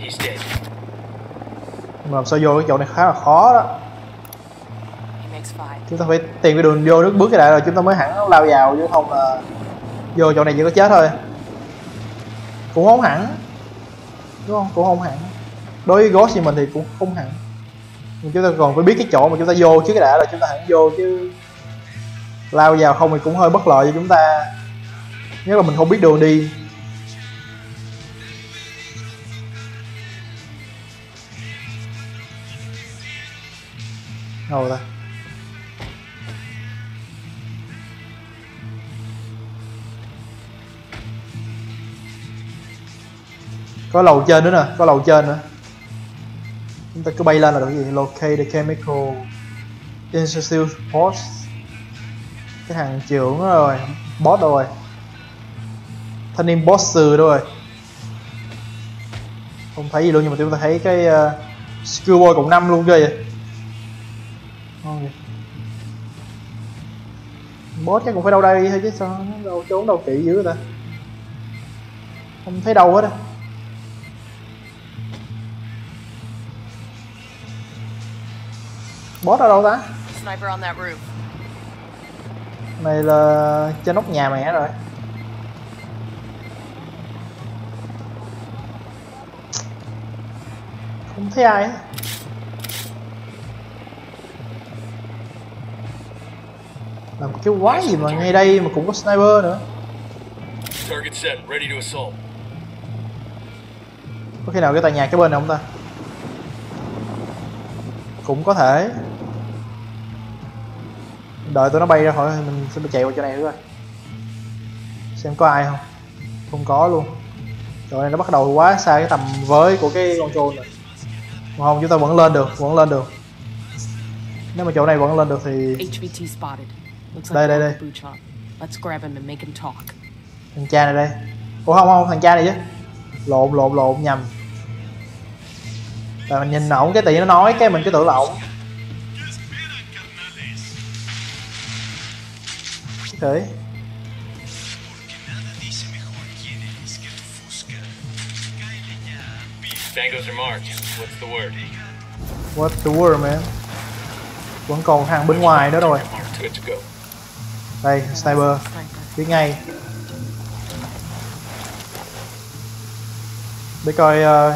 He's dead. Làm sao vô cái chỗ này khá là khó đó. Chúng ta phải tìm cái đường vô, nước bước cái đại rồi chúng ta mới hẳn lao vào, chứ không là vô chỗ này chỉ có chết thôi. Cũng không hẳn, đúng không? Cũng không hẳn. Đối với Ghost như mình thì cũng không hẳn. Nhưng chúng ta còn phải biết cái chỗ mà chúng ta vô trước cái đã, là chúng ta hẳn vô, chứ lao vào không thì cũng hơi bất lợi cho chúng ta. Nhất là mình không biết đường đi. Đâu ta? Có lầu trên nữa nè, có lầu trên nữa. Chúng ta cứ bay lên là được gì? Locate the Chemical Institute Post. Cái thằng trưởng rồi, boss rồi. Thanh niên boss sư rồi. Không thấy gì luôn, nhưng mà chúng ta thấy cái uh, Skillboy cộng năm luôn kìa. Boss chắc cũng phải đâu đây thôi chứ sao, đâu trốn đâu kỹ dữ ta. Không thấy đâu hết á. Boss ở đâu ta? Này là trên nóc nhà mẹ rồi. Không thấy ai. Làm cái quái gì mà ngay đây mà cũng có sniper nữa. Có khi nào cái tòa nhà cái bên này không ta? Cũng có thể. Đợi tụi nó bay ra khỏi mình sẽ chạy qua chỗ này nữa coi. Xem có ai không. Không có luôn. Chỗ này nó bắt đầu quá xa cái tầm với của cái con trồn này. Mà không, chúng ta vẫn lên được, vẫn lên được. Nếu mà chỗ này vẫn lên được thì đây đây đây. Thằng cha này đây. Ủa không không, thằng cha này chứ. Lộn lộn lộn nhầm. Tại mình nhìn ổng cái tự nó nói cái mình cứ tưởng là ổng. Ok. What the word man. Vẫn còn thằng bên ngoài đó rồi. Đây, sniper. Biết ngay. Để coi. Uh...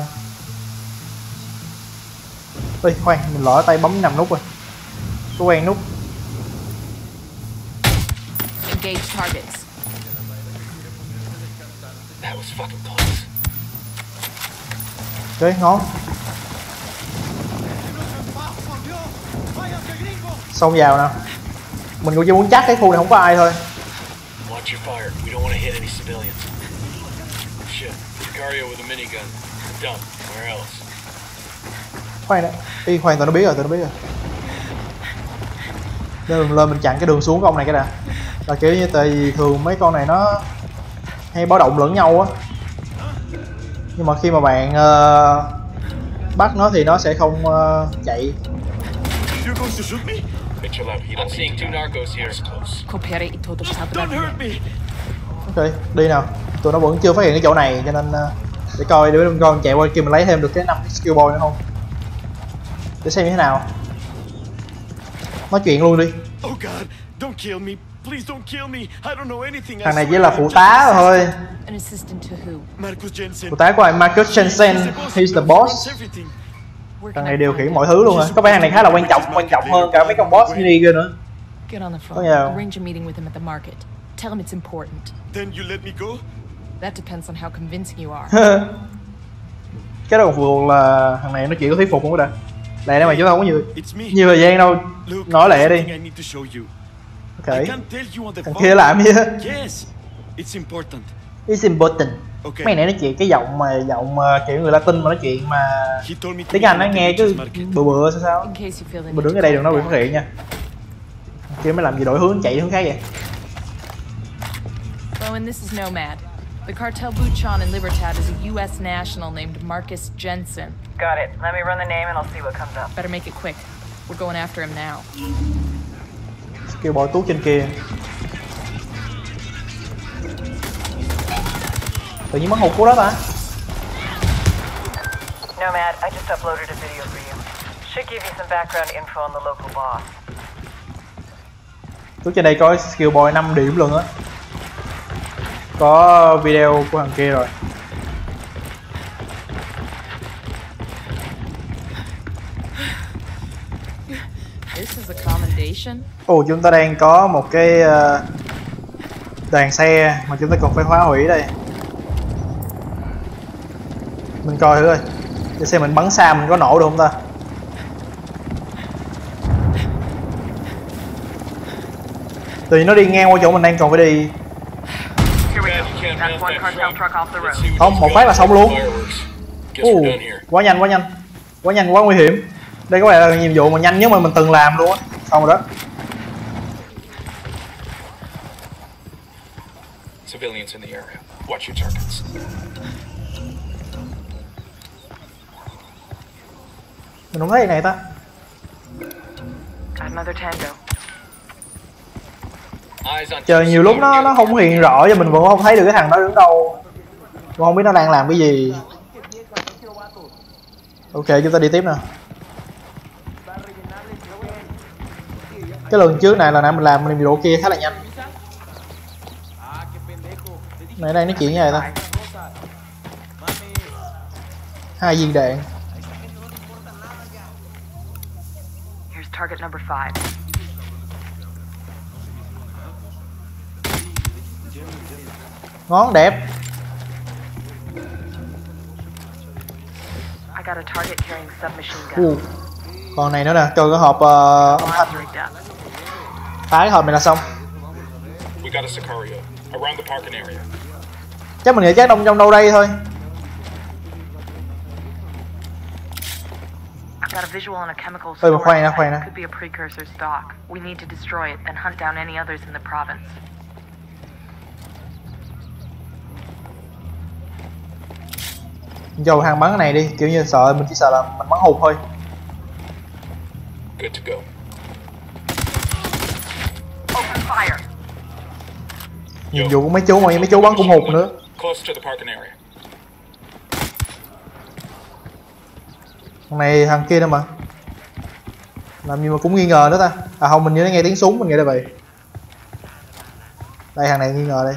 Ê, khoan, mình lỡ tay bấm nằm nút rồi. Có quen nút. Đấy, ngon. Xong vào nào. Mình cũng chỉ muốn chắc cái khu này không có ai thôi. Khoan đấy. Ý, khoan, tụi nó biết rồi, tụi nó biết rồi. Nên mình lên mình chặn cái đường xuống của ông này cái đã. Là kiểu như tại vì thường mấy con này nó hay báo động lẫn nhau á. Nhưng mà khi mà bạn uh, bắt nó thì nó sẽ không uh, chạy. Ok, đi nào. Tụi nó vẫn chưa phát hiện cái chỗ này cho nên uh, để coi để mấy con chạy qua kia mình lấy thêm được cái năm skill boy nữa không. Để xem như thế nào. Nói chuyện luôn đi. Thằng này chỉ là phụ tá thôi. Phụ tá của anh Marcus Jensen, he's the boss. Thằng này điều khiển mọi thứ luôn hả? Có vẻ thằng này khá là quan trọng, quan trọng hơn cả mấy con boss mini kia nữa. Có nghe không? Cái đó còn phụ thuộc là thằng này nó chỉ có thuyết phục không đã. Lẹ đây mà chúng ta không có nhiều nhiều thời gian đâu. Nói lẹ đi. Ok. Thằng kia làm gì đó. It's important. Mấy nãy nói chuyện cái giọng mà giọng mà kiểu người Latin mà nói chuyện mà tiếng Anh nó nghe chứ bừa bừa sao sao. Mình đứng ở đây đừng nói bị phát hiện nha. Kia mới làm gì đổi hướng chạy hướng khác vậy. Bowen, this is Nomad. The cartel Buchan in Libertad is a U S national named Marcus Jensen. Got it. Let me run the name and I'll see what comes up. Better make it quick. We're going after him now. Kêu bỏ tút trên kia. Tự nhiên mất hụt cú đó ta. Nomad, I just uploaded a video for you. Should give you some background info on the local boss. Tút trên đây coi skill boy năm điểm luôn á. Có video của thằng kia rồi. Ồ, oh, chúng ta đang có một cái đoàn xe mà chúng ta còn phải phá hủy đây. Mình coi thử coi để xem mình bắn xa mình có nổ được không ta. Tự nhiên nó đi ngang qua chỗ mình đang còn phải đi. Không, một phát là xong luôn. Uh, quá nhanh quá nhanh quá nhanh quá nguy hiểm. Đây có vẻ là nhiệm vụ mà nhanh nhất mà mình từng làm luôn á. Xong rồi đó. Mình không thấy cái này ta. Trời, nhiều lúc nó nó không hiện rõ và mình vẫn không thấy được cái thằng đó đứng đâu. Mình không biết nó đang làm cái gì. Ok, chúng ta đi tiếp nè. Cái lần trước này là nãy mình làm mình video kia khá là nhanh. Này đang nói chuyện như vậy ta. Hai viên đạn. Ngón đẹp. Uh, còn này nữa nè, cho cái hộp uh, âm thanh. Tái hộp này là xong. Chắc mình nghĩ chắc đông trong đâu đây thôi. Ôi, khoan nè, khoan nè. Dầu hàng bắn cái này đi, kiểu như sợ mình chỉ sợ là mình bắn hụt thôi. Good to go. Nhiệm vụ của mấy chú mà mấy chú bắn cũng hụt nữa. Thằng này thằng kia đâu mà làm gì mà cũng nghi ngờ nữa ta. À không, mình nhớ nghe tiếng súng mình nghe đây vậy. Đây thằng này nghi ngờ đây.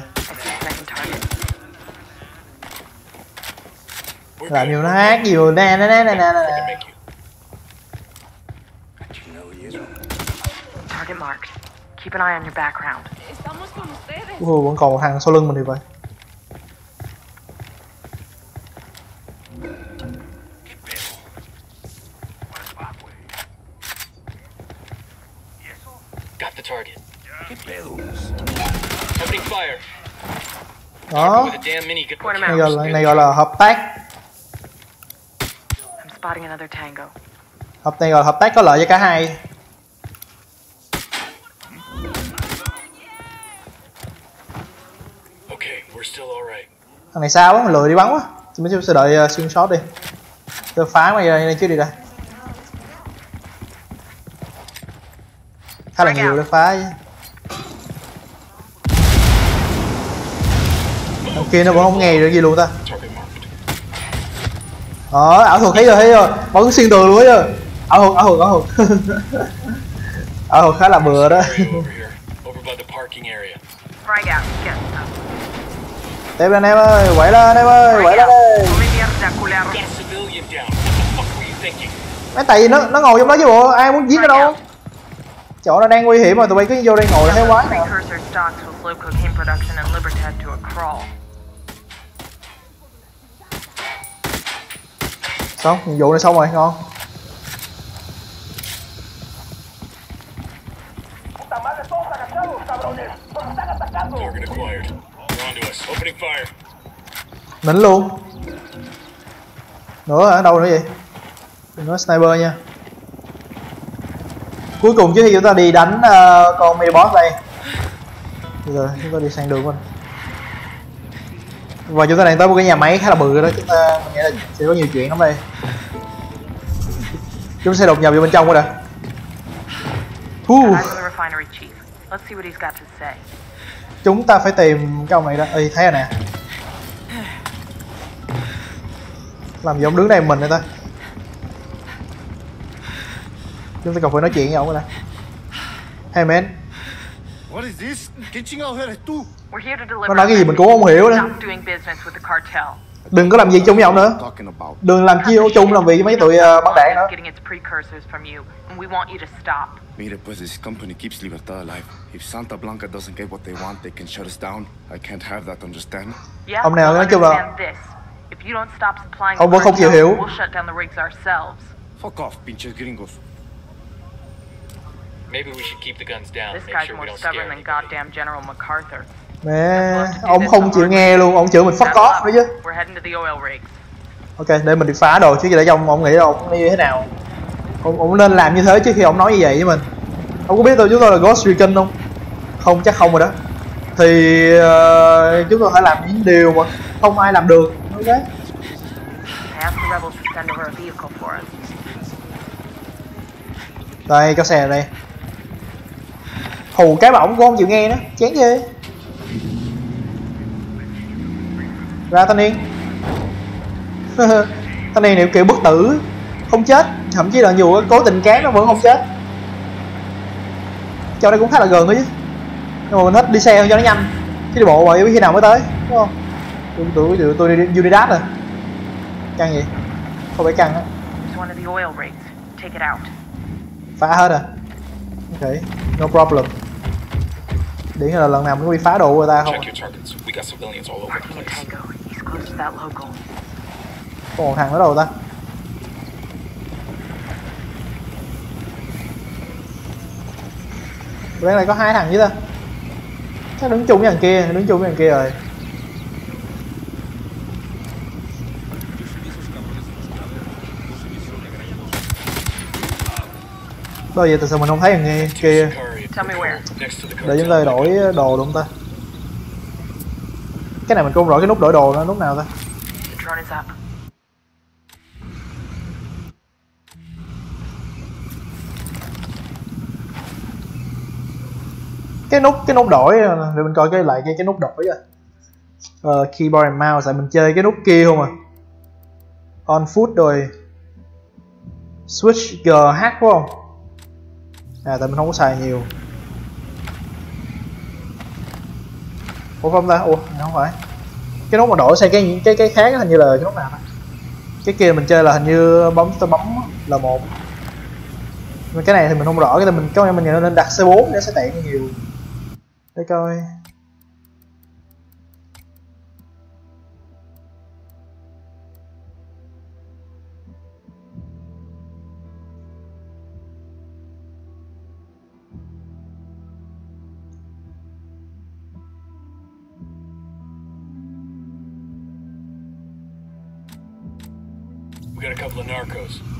Làm nhiều nó hát nhiều nè nè nè nè nè. Ủa, vẫn còn một thằng sau lưng mình thì vậy. Đó, này gọi là, này gọi là hợp tác. Hợp này gọi là hợp tác có lợi cho cả hai. Thằng này sao quá, mình lười đi bắn quá. Mình sẽ đợi uh, xuyên shot đi. Tôi phá mày đây, đây trước đi đây. Khá là nhiều để phá. Thằng kia nó vẫn không nghe được gì luôn ta. Đó, ảo thuật thấy rồi, thấy rồi. Bắn xuyên tường luôn á. Ảo thuật, ảo thuật, ảo thuật. Ảo thuật khá là bừa đó. Tiếp lên em ơi, quẩy lên em ơi, quẩy lên đây. Mấy tại vì nó nó ngồi trong đó chứ bộ, ai muốn giết nó đâu. Chỗ nó đang nguy hiểm mà tụi bay cứ vô đây ngồi là thấy quá. Xong, nhiệm vụ này xong rồi, ngon. Nín luôn. Nữa ở đâu nữa vậy? Đừng nói sniper nha. Cuối cùng trước khi chúng ta đi đánh uh, con mini boss đây. Rồi chúng ta đi sang đường mình. Và chúng ta đang tới một cái nhà máy khá là bự đó, chúng ta mình nghĩ là sẽ có nhiều chuyện lắm đây. Chúng sẽ đột nhập vào bên trong quá đã. Uh. Chúng ta phải tìm cái ông này đó. Ê, thấy rồi nè. Làm gì ông đứng đây mình vậy ta? Chúng ta cần phải nói chuyện với ông này. Hey man. Nó nói cái gì mình cũng không hiểu nữa. Đừng có làm gì chung với ông nữa. Đừng làm chi chung làm việc với mấy tụi uh, bắn đạn nữa. Mira, pues this company keeps Libertad alive. If Santa Blanca doesn't get what they want, they can shut us down. I can't have that, understand? Ông nào nói chung là ông vẫn không chịu hiểu. Fuck off, pinches gringos. Maybe we should keep the guns down. This guy's more stubborn than goddamn General MacArthur. Mẹ, ông không chịu nghe luôn, ông chửi mình fuck off nữa chứ. We're heading to the oil rigs. Ok, để mình đi phá đồ chứ để cho ông, ông nghĩ đâu, ông như thế nào. Ông, ông nên làm như thế chứ khi ông nói như vậy với mình. Ông có biết tụi chúng tôi là Ghost Recon không? Không, chắc không rồi đó. Thì uh, chúng tôi phải làm những điều mà không ai làm được. Ok. Đây, có xe ở đây. Hù cái bỏng cũng không chịu nghe nữa, chán ghê. Ra thanh niên. Thanh niên này kiểu bất tử, không chết, thậm chí là dù cố tình cán nó vẫn không chết. Cho đây cũng khá là gần đó chứ. Nhưng mà mình hết đi xe hơn cho nó nhanh, chứ đi bộ bởi vì khi nào mới tới, đúng không? Tụi tụi tụi tôi đi Unidad rồi. Căng gì? Không phải căng á. Phá hết rồi. Ok, no problem. Điển là lần nào mình có bị phá đồ của ta không? Còn thằng ở đâu ta? Bên này có hai thằng chứ ta? Chắc đứng chung với thằng kia, đứng chung với thằng kia rồi. Đâu vậy, tại sao mình không thấy thằng nghe kia? Để chúng ta đổi đồ đúng ta? Cái này mình cũng không rõ cái nút đổi đồ nó lúc nào ta? Cái nút cái nút đổi để mình coi cái lại cái cái nút đổi rồi. Uh, keyboard and mouse, tại mình chơi cái nút kia không à? On foot rồi. Switch G H đúng không? À, tại mình không có xài nhiều. Ủa không ta? Ủa, không phải. Cái nút mà đổi sang cái cái cái khác hình như là cái nút nào đó. Cái kia mình chơi là hình như bấm tôi bấm là một. Cái này thì mình không rõ, cái này mình có mình nên đặt C bốn để sẽ tiện nhiều. Để coi.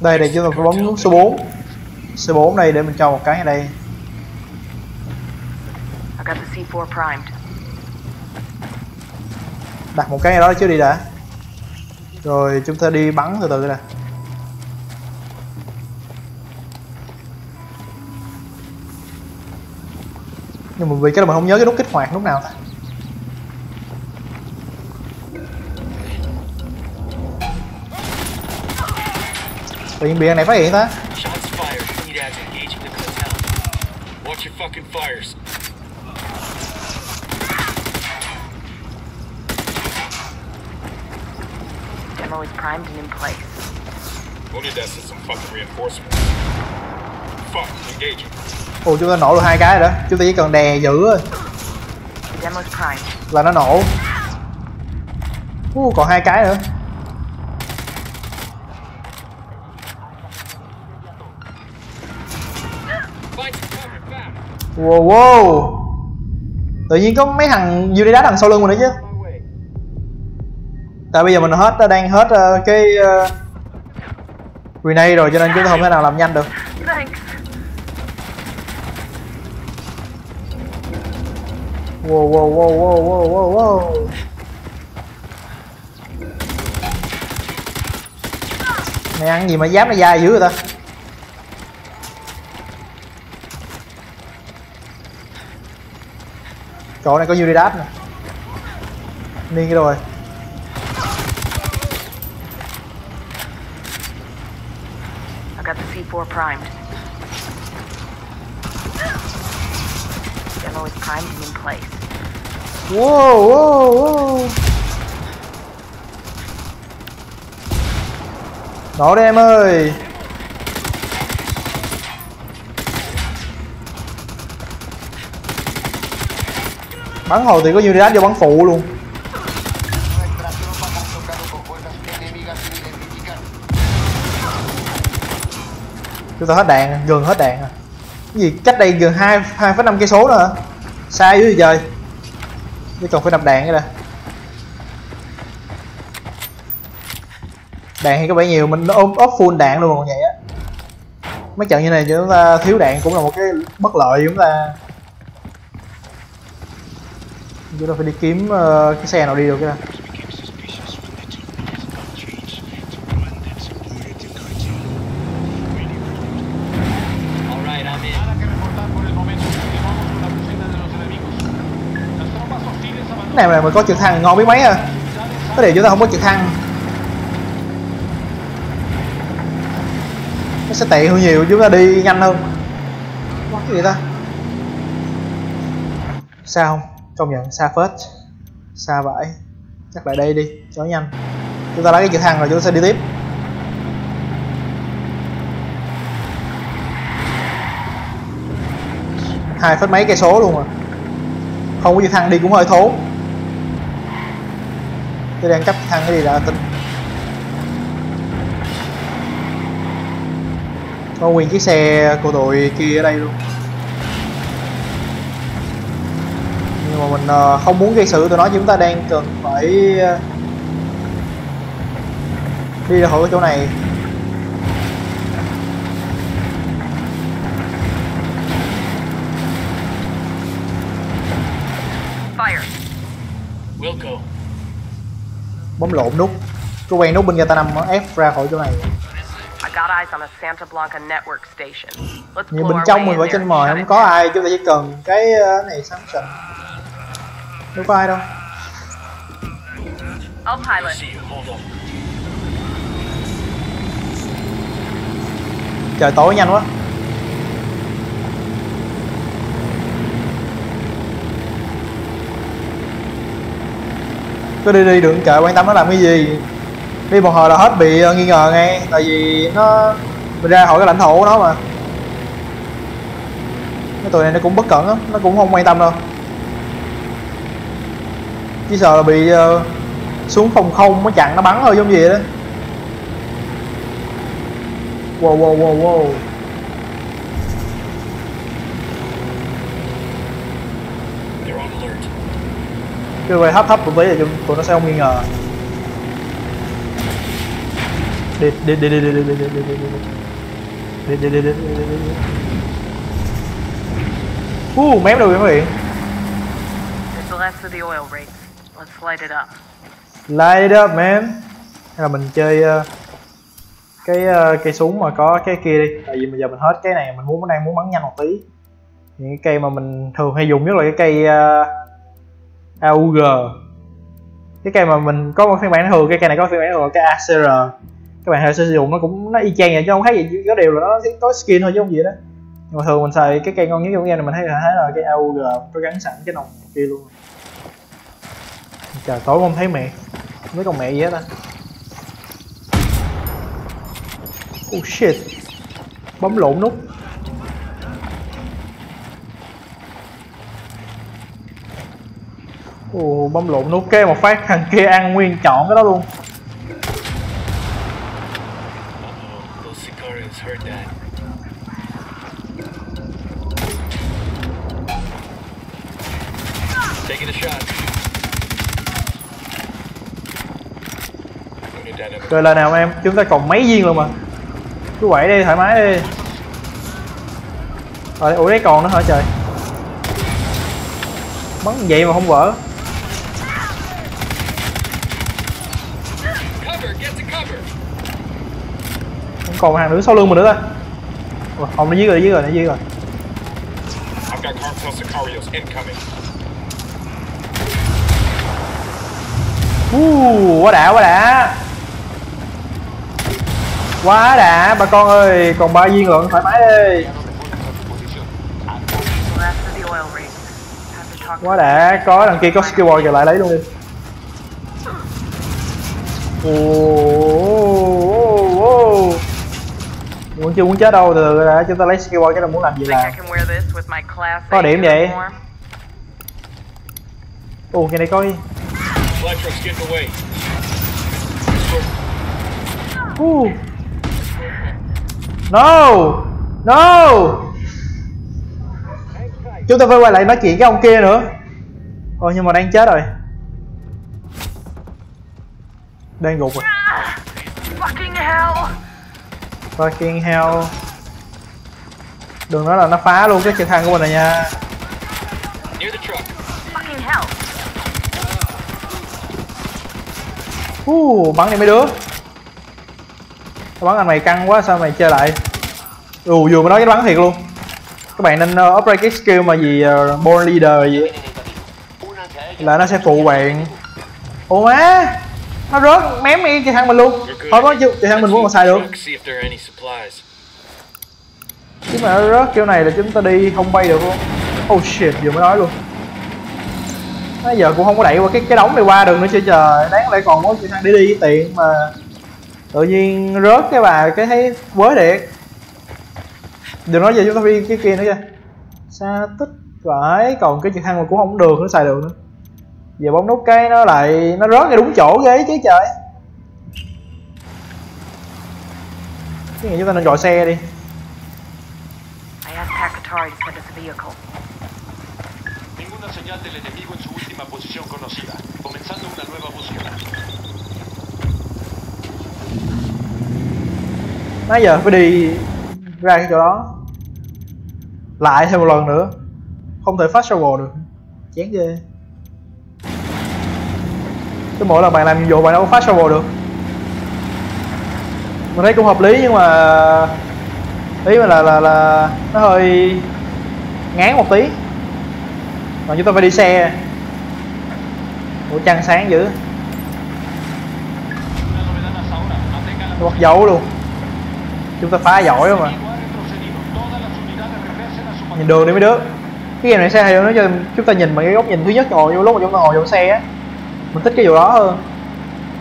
Đây đây chúng ta phải bấm nút C bốn. C bốn đây để mình cho một cái ở đây. Đặt một cái ở đó chứ đi đã. Rồi chúng ta đi bắn từ từ nè. Nhưng mà vì cái là mình không nhớ cái nút kích hoạt lúc nào ta. Tự nhiên bị này phát hiện ta. Ồ, chúng ta nổ được hai cái rồi đó. Chúng ta chỉ cần đè giữ thôi là nó nổ. Ồ, còn hai cái nữa. Wow, wow. Tự nhiên có mấy thằng dưới đá đằng sau lưng mình nữa chứ. Tại bây giờ mình hết đang hết uh, cái uh, grenade rồi cho nên chúng ta không thể nào làm nhanh được. Wow, wow, wow, wow, wow, wow, wow. Mày ăn gì mà giáp nó dai dữ rồi ta. Chỗ này có Uridas nè. Niên cái đồ rồi. I got the xê bốn primed. Demo is primed and in place. Wow, wow, wow. Đó đây em ơi. Bắn hồi thì có nhiều đá vô bắn phụ luôn. Chúng ta hết đạn, gần hết đạn à. Cái gì cách đây gần hai hai phẩy năm cây số nữa hả? Xa dữ vậy trời. Chứ còn phải nạp đạn cái đây. Đạn thì có vẻ nhiều, mình ôm ốp full đạn luôn còn vậy á. Mấy trận như này chúng ta thiếu đạn cũng là một cái bất lợi chúng ta. Chúng ta phải đi kiếm uh, cái xe nào đi được cái này. Cái này là mình có trực thăng ngon biết mấy à. Có điều chúng ta không có trực thăng nó sẽ tiện hơn nhiều, chúng ta đi nhanh hơn. Mắc cái gì ta? Sao không? Công nhận xa phết, xa vãi. Chắc lại đây đi cho nhanh. Chúng ta lấy cái trực thăng rồi chúng ta sẽ đi tiếp. Hai phẩy mấy cây số luôn à. Không có trực thăng đi cũng hơi thốn. Tôi đang cắp trực thăng cái gì đã tính. Có nguyên chiếc xe của đội kia ở đây luôn. Nhưng mà mình uh, không muốn gây sự, tụi nó chúng ta đang cần phải uh, đi ra khỏi cái chỗ này. Fire. We'll go. Bấm lộn nút. Tôi quen nút bên Gata năm ép ra khỏi chỗ này. Như bên trong mình ở trên mời không có ai, chúng ta chỉ cần cái uh, này sáng sẵn. Đâu có ai đâu. Trời tối nhanh quá. Cứ đi đi đừng kệ quan tâm nó làm cái gì. Đi một hồi là hết bị nghi ngờ ngay. Tại vì nó mình ra khỏi cái lãnh thổ của nó mà. Cái tụi này nó cũng bất cẩn lắm, nó cũng không quan tâm đâu. Chỉ sợ là bị uh, xuống phòng không mới chặn nó bắn thôi giống gì đó. Wow wow wow wow. Cứ vậy hấp hấp tụi bây giờ tụi nó sẽ không nghi ngờ. Đi đi đi đi đi đi đi đi đi đi đi đi. Uh, mém đâu vậy mấy vị? Let's light it up. Light it up, man. Hay là mình chơi uh, cái uh, cây súng mà có cái kia đi. Tại vì bây giờ mình hết cái này, mình muốn đang muốn bắn nhanh một tí. Những cái cây mà mình thường hay dùng nhất là cái cây uh, a u giê. Cái cây mà mình có một phiên bản thường, cái cây này có phiên bản thường là cái a xê rờ. Các bạn hãy sử dụng nó cũng nó y chang vậy chứ không khác gì, có điều là nó có skin thôi chứ không gì đó. Nhưng mà thường mình xài cái cây ngon nhất trong game này mình thấy là thấy là cái a u giê có gắn sẵn cái nòng kia luôn. Trời tối không thấy mẹ, không thấy con mẹ gì hết á. Oh shit, bấm lộn nút. Oh, bấm lộn nút cái một phát thằng kia ăn nguyên trọn cái đó luôn. Trời, lời nào em, chúng ta còn mấy viên luôn mà. Cứ quẩy đi, thoải mái đi. Rồi, ủa đấy còn nữa hả trời. Bắn vậy mà không vỡ. Còn một hàng nữa sau lưng mình nữa ta. Ủa, không, nó dưới rồi, dưới rồi, nó dưới rồi. Uh, quá đã, quá đã. Quá đã, bà con ơi, còn ba viên lượng thoải mái đi. Quá đã, có đằng kia có skill ball, giờ lại lấy luôn đi. Ồ, muốn chưa muốn chết đâu, từ từ đã, chúng ta lấy skill ball cái là muốn làm gì là. Có điểm vậy. Ồ, cái này coi. Uh. No, no. Chúng ta phải quay lại nói chuyện với ông kia nữa. Ôi nhưng mà đang chết rồi. Đang gục rồi. Fucking hell. Fucking hell. Đừng nói là nó phá luôn cái trực thăng của mình rồi nha. Uh, bắn đi mấy đứa. Bắn anh mày căng quá sao mày chơi lại. Ồ, vừa mới nói cái bắn thiệt luôn. Các bạn nên uh, upgrade cái skill mà gì uh, Born Leader gì là nó sẽ phụ bạn. Ồ má, nó rớt mém cái chạy thằng mình luôn. Thôi đó chứ, chạy thằng mình muốn còn xài được. Chứ mà nó rớt kiểu này là chúng ta đi không bay được luôn. Oh shit, vừa mới nói luôn. Nó giờ cũng không có đẩy qua cái cái đống này qua đường nữa chứ trời. Đáng lẽ còn có chạy thằng để đi với tiện mà tự nhiên rớt cái bà cái thấy quế điện. Đừng nói về chúng ta đi cái kia nữa kìa. Xa tích vãi, còn cái trực thăng mà cũng không được, nó xài được nữa. Giờ bóng nút cái nó lại, nó rớt ngay đúng chỗ ghê chứ trời. Cái này chúng ta nên gọi xe đi. Nãy giờ phải đi ra cái chỗ đó lại thêm một lần nữa, không thể fast travel được, chán ghê. Cứ mỗi lần bạn làm nhiệm vụ bạn đâu có fast travel được. Mình thấy cũng hợp lý nhưng mà ý mà là là là nó hơi ngán một tí. Mà chúng ta phải đi xe. Ủa trăng sáng dữ. Hoặc dấu luôn. Chúng ta phá giỏi lắm mà. Nhìn đường đi mấy đứa. Cái game này xe hay hơn, nó cho chúng ta nhìn bằng cái góc nhìn thứ nhất ngồi vô lúc mà chúng ta ngồi vô xe á. Mình thích cái vụ đó hơn.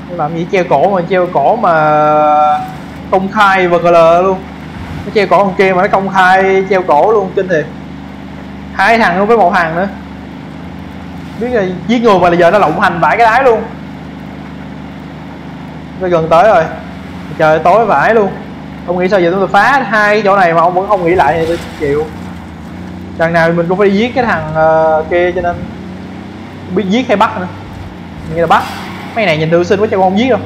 Nó làm gì treo cổ mà treo cổ mà công khai và vê lờ luôn. Nó treo cổ con kia mà nó công khai treo cổ luôn, kinh thiệt. Hai thằng luôn với một thằng nữa. Biết là giết người mà giờ nó lộng hành vãi cái đáy luôn. Nó gần tới rồi. Trời tối vãi luôn. Ông nghĩ sao giờ tôi phá hai chỗ này mà ông vẫn không nghĩ lại thì tôi chịu. Đằng nào mình cũng phải đi giết cái thằng uh, kia cho nên không biết giết hay bắt nữa. Mình nghĩ là bắt. Mấy này nhìn thư sinh quá cho con không giết đâu.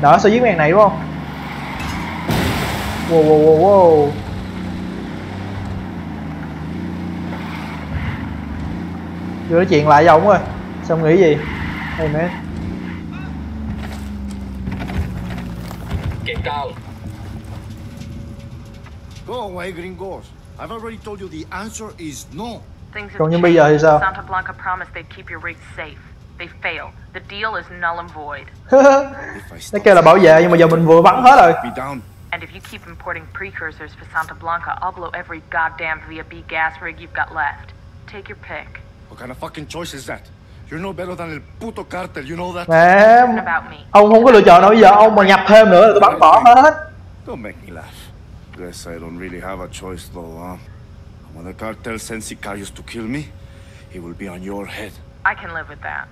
Đỡ sao giết mấy thằng này đúng không? Wow wow wow wow. Vừa nói chuyện lại với ông rồi. Sao nghĩ gì? Hey man. Go away, Gringos. I've already told you the answer is no. Things have changed. Santa Blanca promised they'd keep your rigs safe. They failed. The deal is null and void. Nó kêu là bảo vệ nhưng mà giờ mình vừa bắn hết rồi. And if you keep importing precursors for Santa Blanca, I'll blow every goddamn V B gas rig you've got left. Take your pick. What kind of fucking choice is that? You're no better than el puto cartel, you know that? Mẹ, ông không có lựa chọn đâu, bây giờ ông mà nhập thêm nữa là tôi bắn bỏ hết. Don't make me laugh. Guess I don't really have a choice though, huh? When the cartel sends Sicarios to kill me, he will be on your head. I can live with that.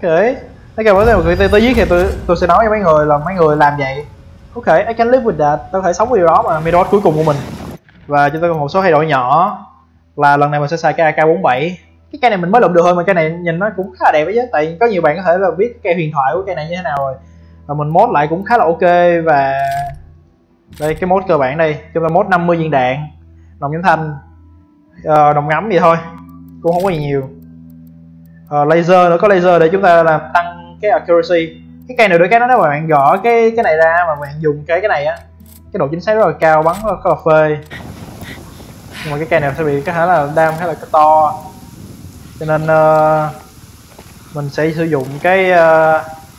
Okay. Thế kêu mỗi người tôi giết thì tôi tôi sẽ nói với mấy người là mấy người làm vậy. Okay, I can live with that. Tôi có thể sống với điều đó mà. Midos cuối cùng của mình. Và chúng tôi còn một số thay đổi nhỏ là lần này mình sẽ xài cái a ca bốn mươi bảy. Cái cây này mình mới lượm được thôi, mà cây này nhìn nó cũng khá là đẹp đấy, tại có nhiều bạn có thể là biết cây huyền thoại của cây này như thế nào rồi, và mình mod lại cũng khá là ok. Và đây cái mod cơ bản đây, chúng ta mod năm mươi viên đạn, đồng nhắm thanh, ờ, đồng ngắm vậy thôi, cũng không có gì nhiều. ờ, Laser nữa, có laser để chúng ta làm tăng cái accuracy. Cái cây này đôi cái đó, nếu mà bạn gõ cái cái này ra mà bạn dùng cái cái này á, cái độ chính xác rất là cao, bắn rất là phê. Nhưng mà cái cây này sẽ bị có thể là đam hay là cái to, cho nên uh, mình sẽ sử dụng cái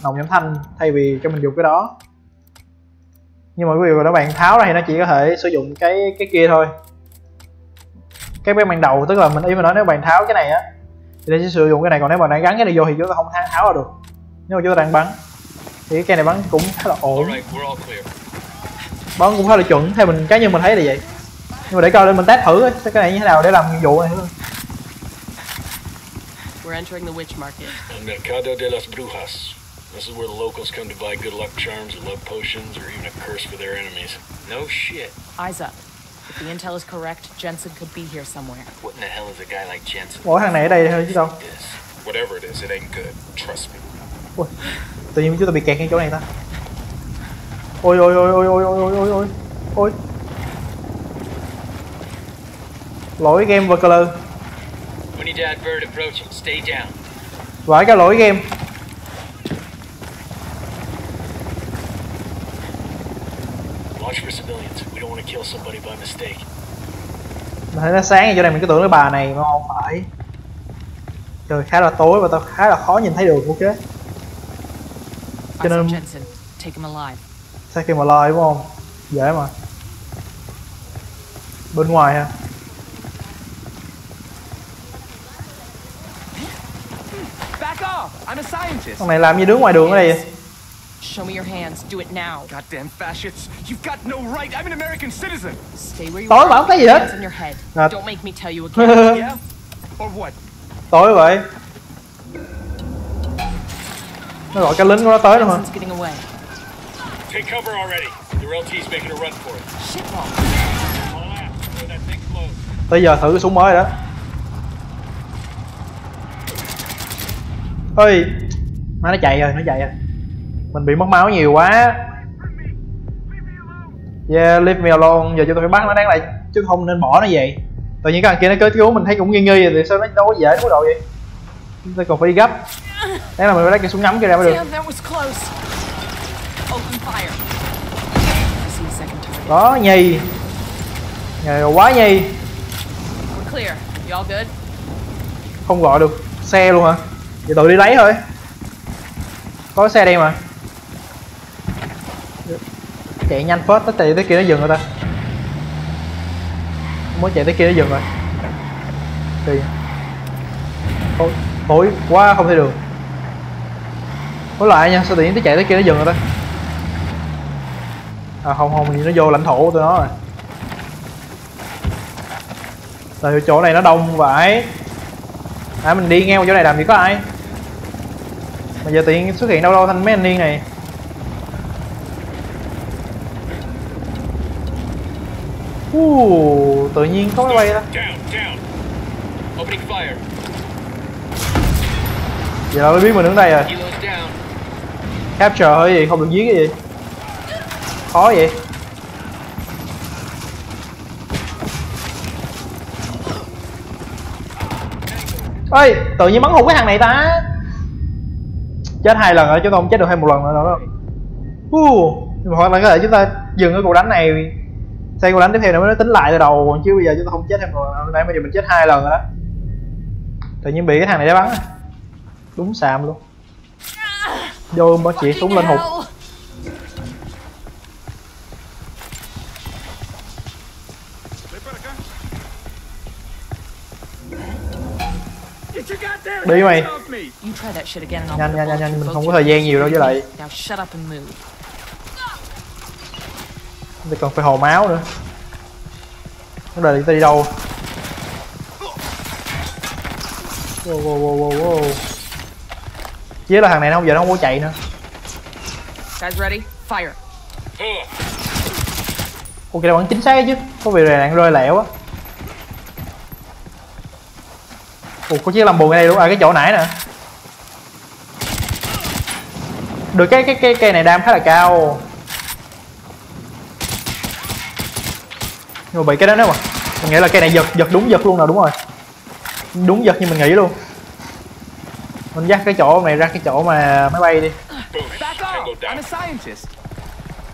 nòng uh, giảm thanh thay vì cho mình dùng cái đó. Nhưng mà quý vị và các bạn tháo ra thì nó chỉ có thể sử dụng cái cái kia thôi, cái bên ban đầu, tức là mình ý mà nói nếu bạn tháo cái này á thì nó sẽ sử dụng cái này, còn nếu mà đã gắn cái này vô thì chúng ta không tháo ra được. Nếu mà chúng ta đang bắn thì cái cây này bắn cũng khá là ổn, bắn cũng khá là chuẩn, theo mình cá nhân mình thấy là vậy. Nhưng mà để coi lên mình test thử ấy, cái này như thế nào để làm nhiệm vụ này thôi. We're entering the witch market. Mercado de las brujas. This is where the locals come to buy good luck charms or love potions or even a curse for their enemies. No shit. Eyes up. If the intel is correct, Jensen could be here somewhere. What in the hell is a guy like Jensen? Ủa, thằng này ở đây thôi chứ đâu. Whatever it is, it ain't good. Trust me. Ôi, tự nhiên chúng ta bị kẹt ngay chỗ này ta. Ôi ôi ôi ôi ôi ôi ôi ôi ôi. Lỗi game và color. Vãi cái lỗi game. Mình thấy nó sáng ở chỗ này mình cứ tưởng cái bà này mà không phải. Trời khá là tối và tao khá là khó nhìn thấy đường của kế. Cho nên take him alive đúng không? Dễ mà. Bên ngoài ha. Con này làm như đứng ngoài đường ở đây vậy? Show me your hands, do it now. Goddamn fascists, you've got no right. I'm an American citizen. Stay where you are. Tối bảo cái gì hết. Don't make me tell you again. Or what? Tối vậy. Nó gọi cái lính của nó tới rồi hả? Take cover already. The L T's making a run for it. Tới giờ thử cái súng mới đó. Ôi, má nó chạy rồi, nó chạy rồi. Mình bị mất máu nhiều quá. Yeah, leave me alone. Giờ chúng tôi phải bắt nó đáng lại chứ không nên bỏ nó vậy. Tự nhiên cái thằng kia nó cứ cứu mình thấy cũng nghi nghi rồi, thì sao nó đâu có dễ nó có đồ vậy? Chúng tôi còn phải đi gấp. Đáng là mình phải lấy cái súng ngắm kia ra mới được. Đó, nhì. Nhì quá nhì. Không gọi được xe luôn hả? Vậy tụi đi lấy thôi. Có xe đây mà. Chạy nhanh phết, tới chạy tới kia nó dừng rồi ta. Mới chạy tới kia nó dừng rồi. Thì Ôi, tối quá không thấy đường. Nói lại nha, sao tự nhiên tới chạy tới kia nó dừng rồi ta. À không không, nó vô lãnh thổ của tụi nó rồi. Tại chỗ này nó đông vãi. À mình đi ngang chỗ này làm gì có ai. Bây giờ tự nhiên xuất hiện đâu đâu thanh mấy anh niên này. Uuuu, tự nhiên có máy bay đó. Vậy là mới biết mình đứng đây rồi. Capture hay gì, không được giết cái gì. Khó vậy. Ê, tự nhiên bắn hụt cái thằng này ta. Chết hai lần rồi, chúng ta không chết được thêm một lần nữa đâu. Uh, hoặc là có thể chúng ta dừng cái cuộc đánh này, sang cuộc đánh tiếp theo nữa mới tính lại từ đầu, còn chứ bây giờ chúng ta không chết thêm một lần. Nãy bây giờ mình chết hai lần rồi đó. Tự nhiên bị cái thằng này để bắn. Đúng xàm luôn. Vô bỏ chỉ súng lên hụt. Đi mày. Nhanh nhanh nhanh nhanh, mình không có thời gian nhiều đâu với lại. Mình còn phải hồ máu nữa. Nó đợi ta đi đâu. Wow wow wow wow wow. Chứ là thằng này nó không giờ nó không có chạy nữa. Ok, nó bắn chính xác chứ. Có việc này đang rơi lẹo á. Ủa có chiếc làm buồn ở đây đúng à, cái chỗ nãy nè. Được cái cái cái cây này đam khá là cao. Nhưng mà bị cái đó nữa mà. Mình nghĩ là cây này giật giật đúng giật luôn nè, đúng rồi. Đúng giật như mình nghĩ luôn. Mình dắt cái chỗ này ra cái chỗ mà máy bay đi.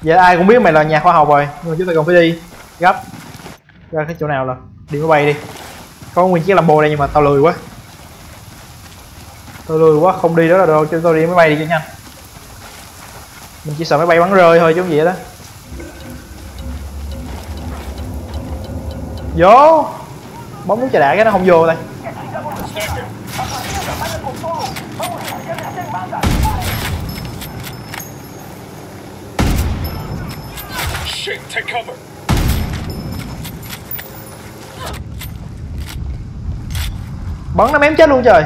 Giờ ai cũng biết mày là nhà khoa học rồi, nhưng mà chúng ta còn phải đi gấp ra cái chỗ nào là đi máy bay đi. Có nguyên chiếc Lambo đây nhưng mà tao lười quá. Tao lười quá không đi đó là đâu, cho tao đi máy bay đi cho nhanh. Mình chỉ sợ máy bay bắn rơi thôi chứ không vậy đó. Vô. Bóng muốn chà đạn cái nó không vô đây. Bắn nó mém chết luôn trời.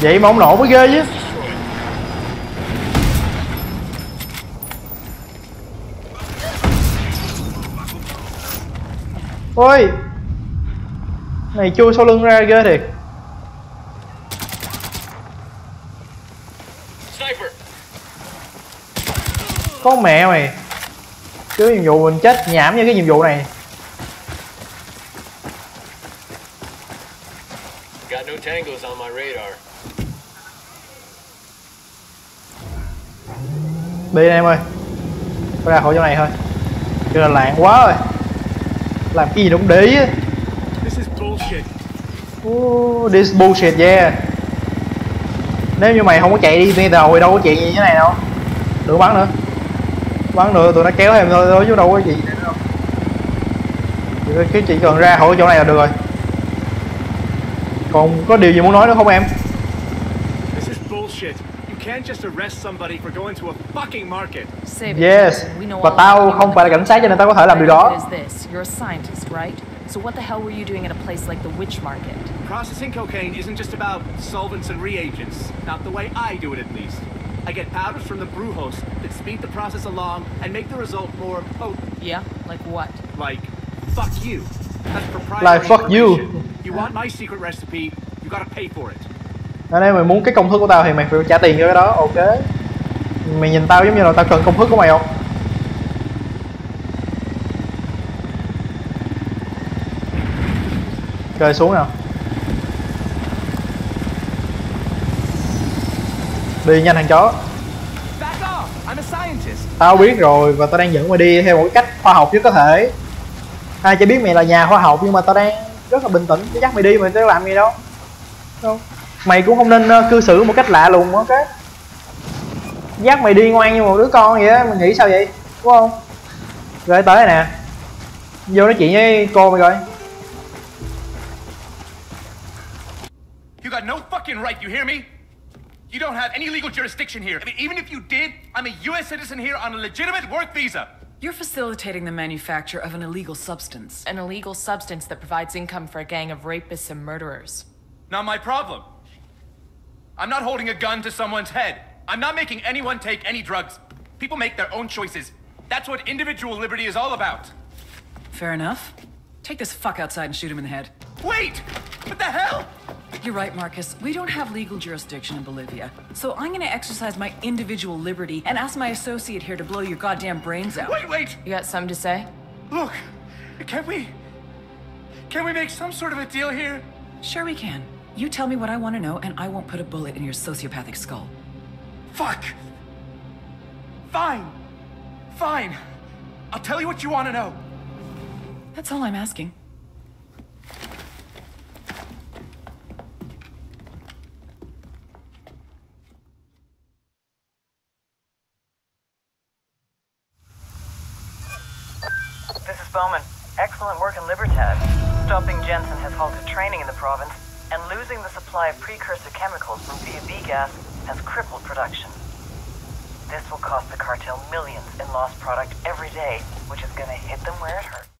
Vậy mà ông nổ mới ghê chứ. Ôi này chui sau lưng ra ghê thiệt. Con mẹ mày. Chứ nhiệm vụ mình chết nhảm như cái nhiệm vụ này. Got no tangles on my radar. Đi em ơi. Tôi ra khỏi chỗ này thôi. Chứ là lạng quá rồi. Làm cái gì đúng đấy. This is bullshit. Oh, this bullshit yeah. Nếu như mày không có chạy đi ngay đầu thì đâu có chuyện gì như thế này đâu. Đừng bắn nữa. Bắn nữa tụi nó kéo em thôi thôi chứ đâu có gì nữa đâu. Cái chị cần ra khỏi chỗ này là được rồi. Còn có điều gì muốn nói nữa không em? This is bullshit. You can't just arrest somebody for going to a fucking market. Yes. Và tao không phải là cảnh sát cho nên tao có thể làm điều đó. You're a scientist, right? So what the hell were you doing at a place like the witch market? Processing cocaine isn't just about solvents and reagents. Not the way I do it at least. I get powders from the brew host that speed the process along and make the result more potent. Yeah, like what? Like fuck you. That's proprietary. Like fuck you. You want my secret recipe, you gotta pay for it. Ở đây mày muốn cái công thức của tao thì mày phải trả tiền cho cái đó, ok. Mày nhìn tao giống như là tao cần công thức của mày không? Rơi xuống nào. Đi nhanh thằng chó. Tao biết rồi và tao đang dẫn mày đi theo một cái cách khoa học nhất có thể. Ai cho biết mày là nhà khoa học nhưng mà tao đang rất là bình tĩnh. Chứ dắt mày đi mày sẽ làm gì đâu. Đâu. Mày cũng không nên cư xử một cách lạ lùng ok. Dắt mày đi ngoan như một đứa con vậy á, mày nghĩ sao vậy? Đúng không? Rồi tới nè. Vô nói chuyện với cô mày rồi. You got no fucking right, you hear me? You don't have any legal jurisdiction here. I mean, even if you did, I'm a U S citizen here on a legitimate work visa. You're facilitating the manufacture of an illegal substance. An illegal substance that provides income for a gang of rapists and murderers. Not my problem. I'm not holding a gun to someone's head. I'm not making anyone take any drugs. People make their own choices. That's what individual liberty is all about. Fair enough. Take this fuck outside and shoot him in the head. Wait! What the hell? You're right, Marcus. We don't have legal jurisdiction in Bolivia. So I'm gonna exercise my individual liberty and ask my associate here to blow your goddamn brains out. Wait, wait! You got something to say? Look, can we... Can we make some sort of a deal here? Sure we can. You tell me what I want to know and I won't put a bullet in your sociopathic skull. Fuck! Fine! Fine! I'll tell you what you want to know. That's all I'm asking. Bowman, excellent work in Libertad. Stopping Jensen has halted training in the province, and losing the supply of precursor chemicals from V B Gas has crippled production. This will cost the cartel millions in lost product every day, which is going to hit them where it hurts.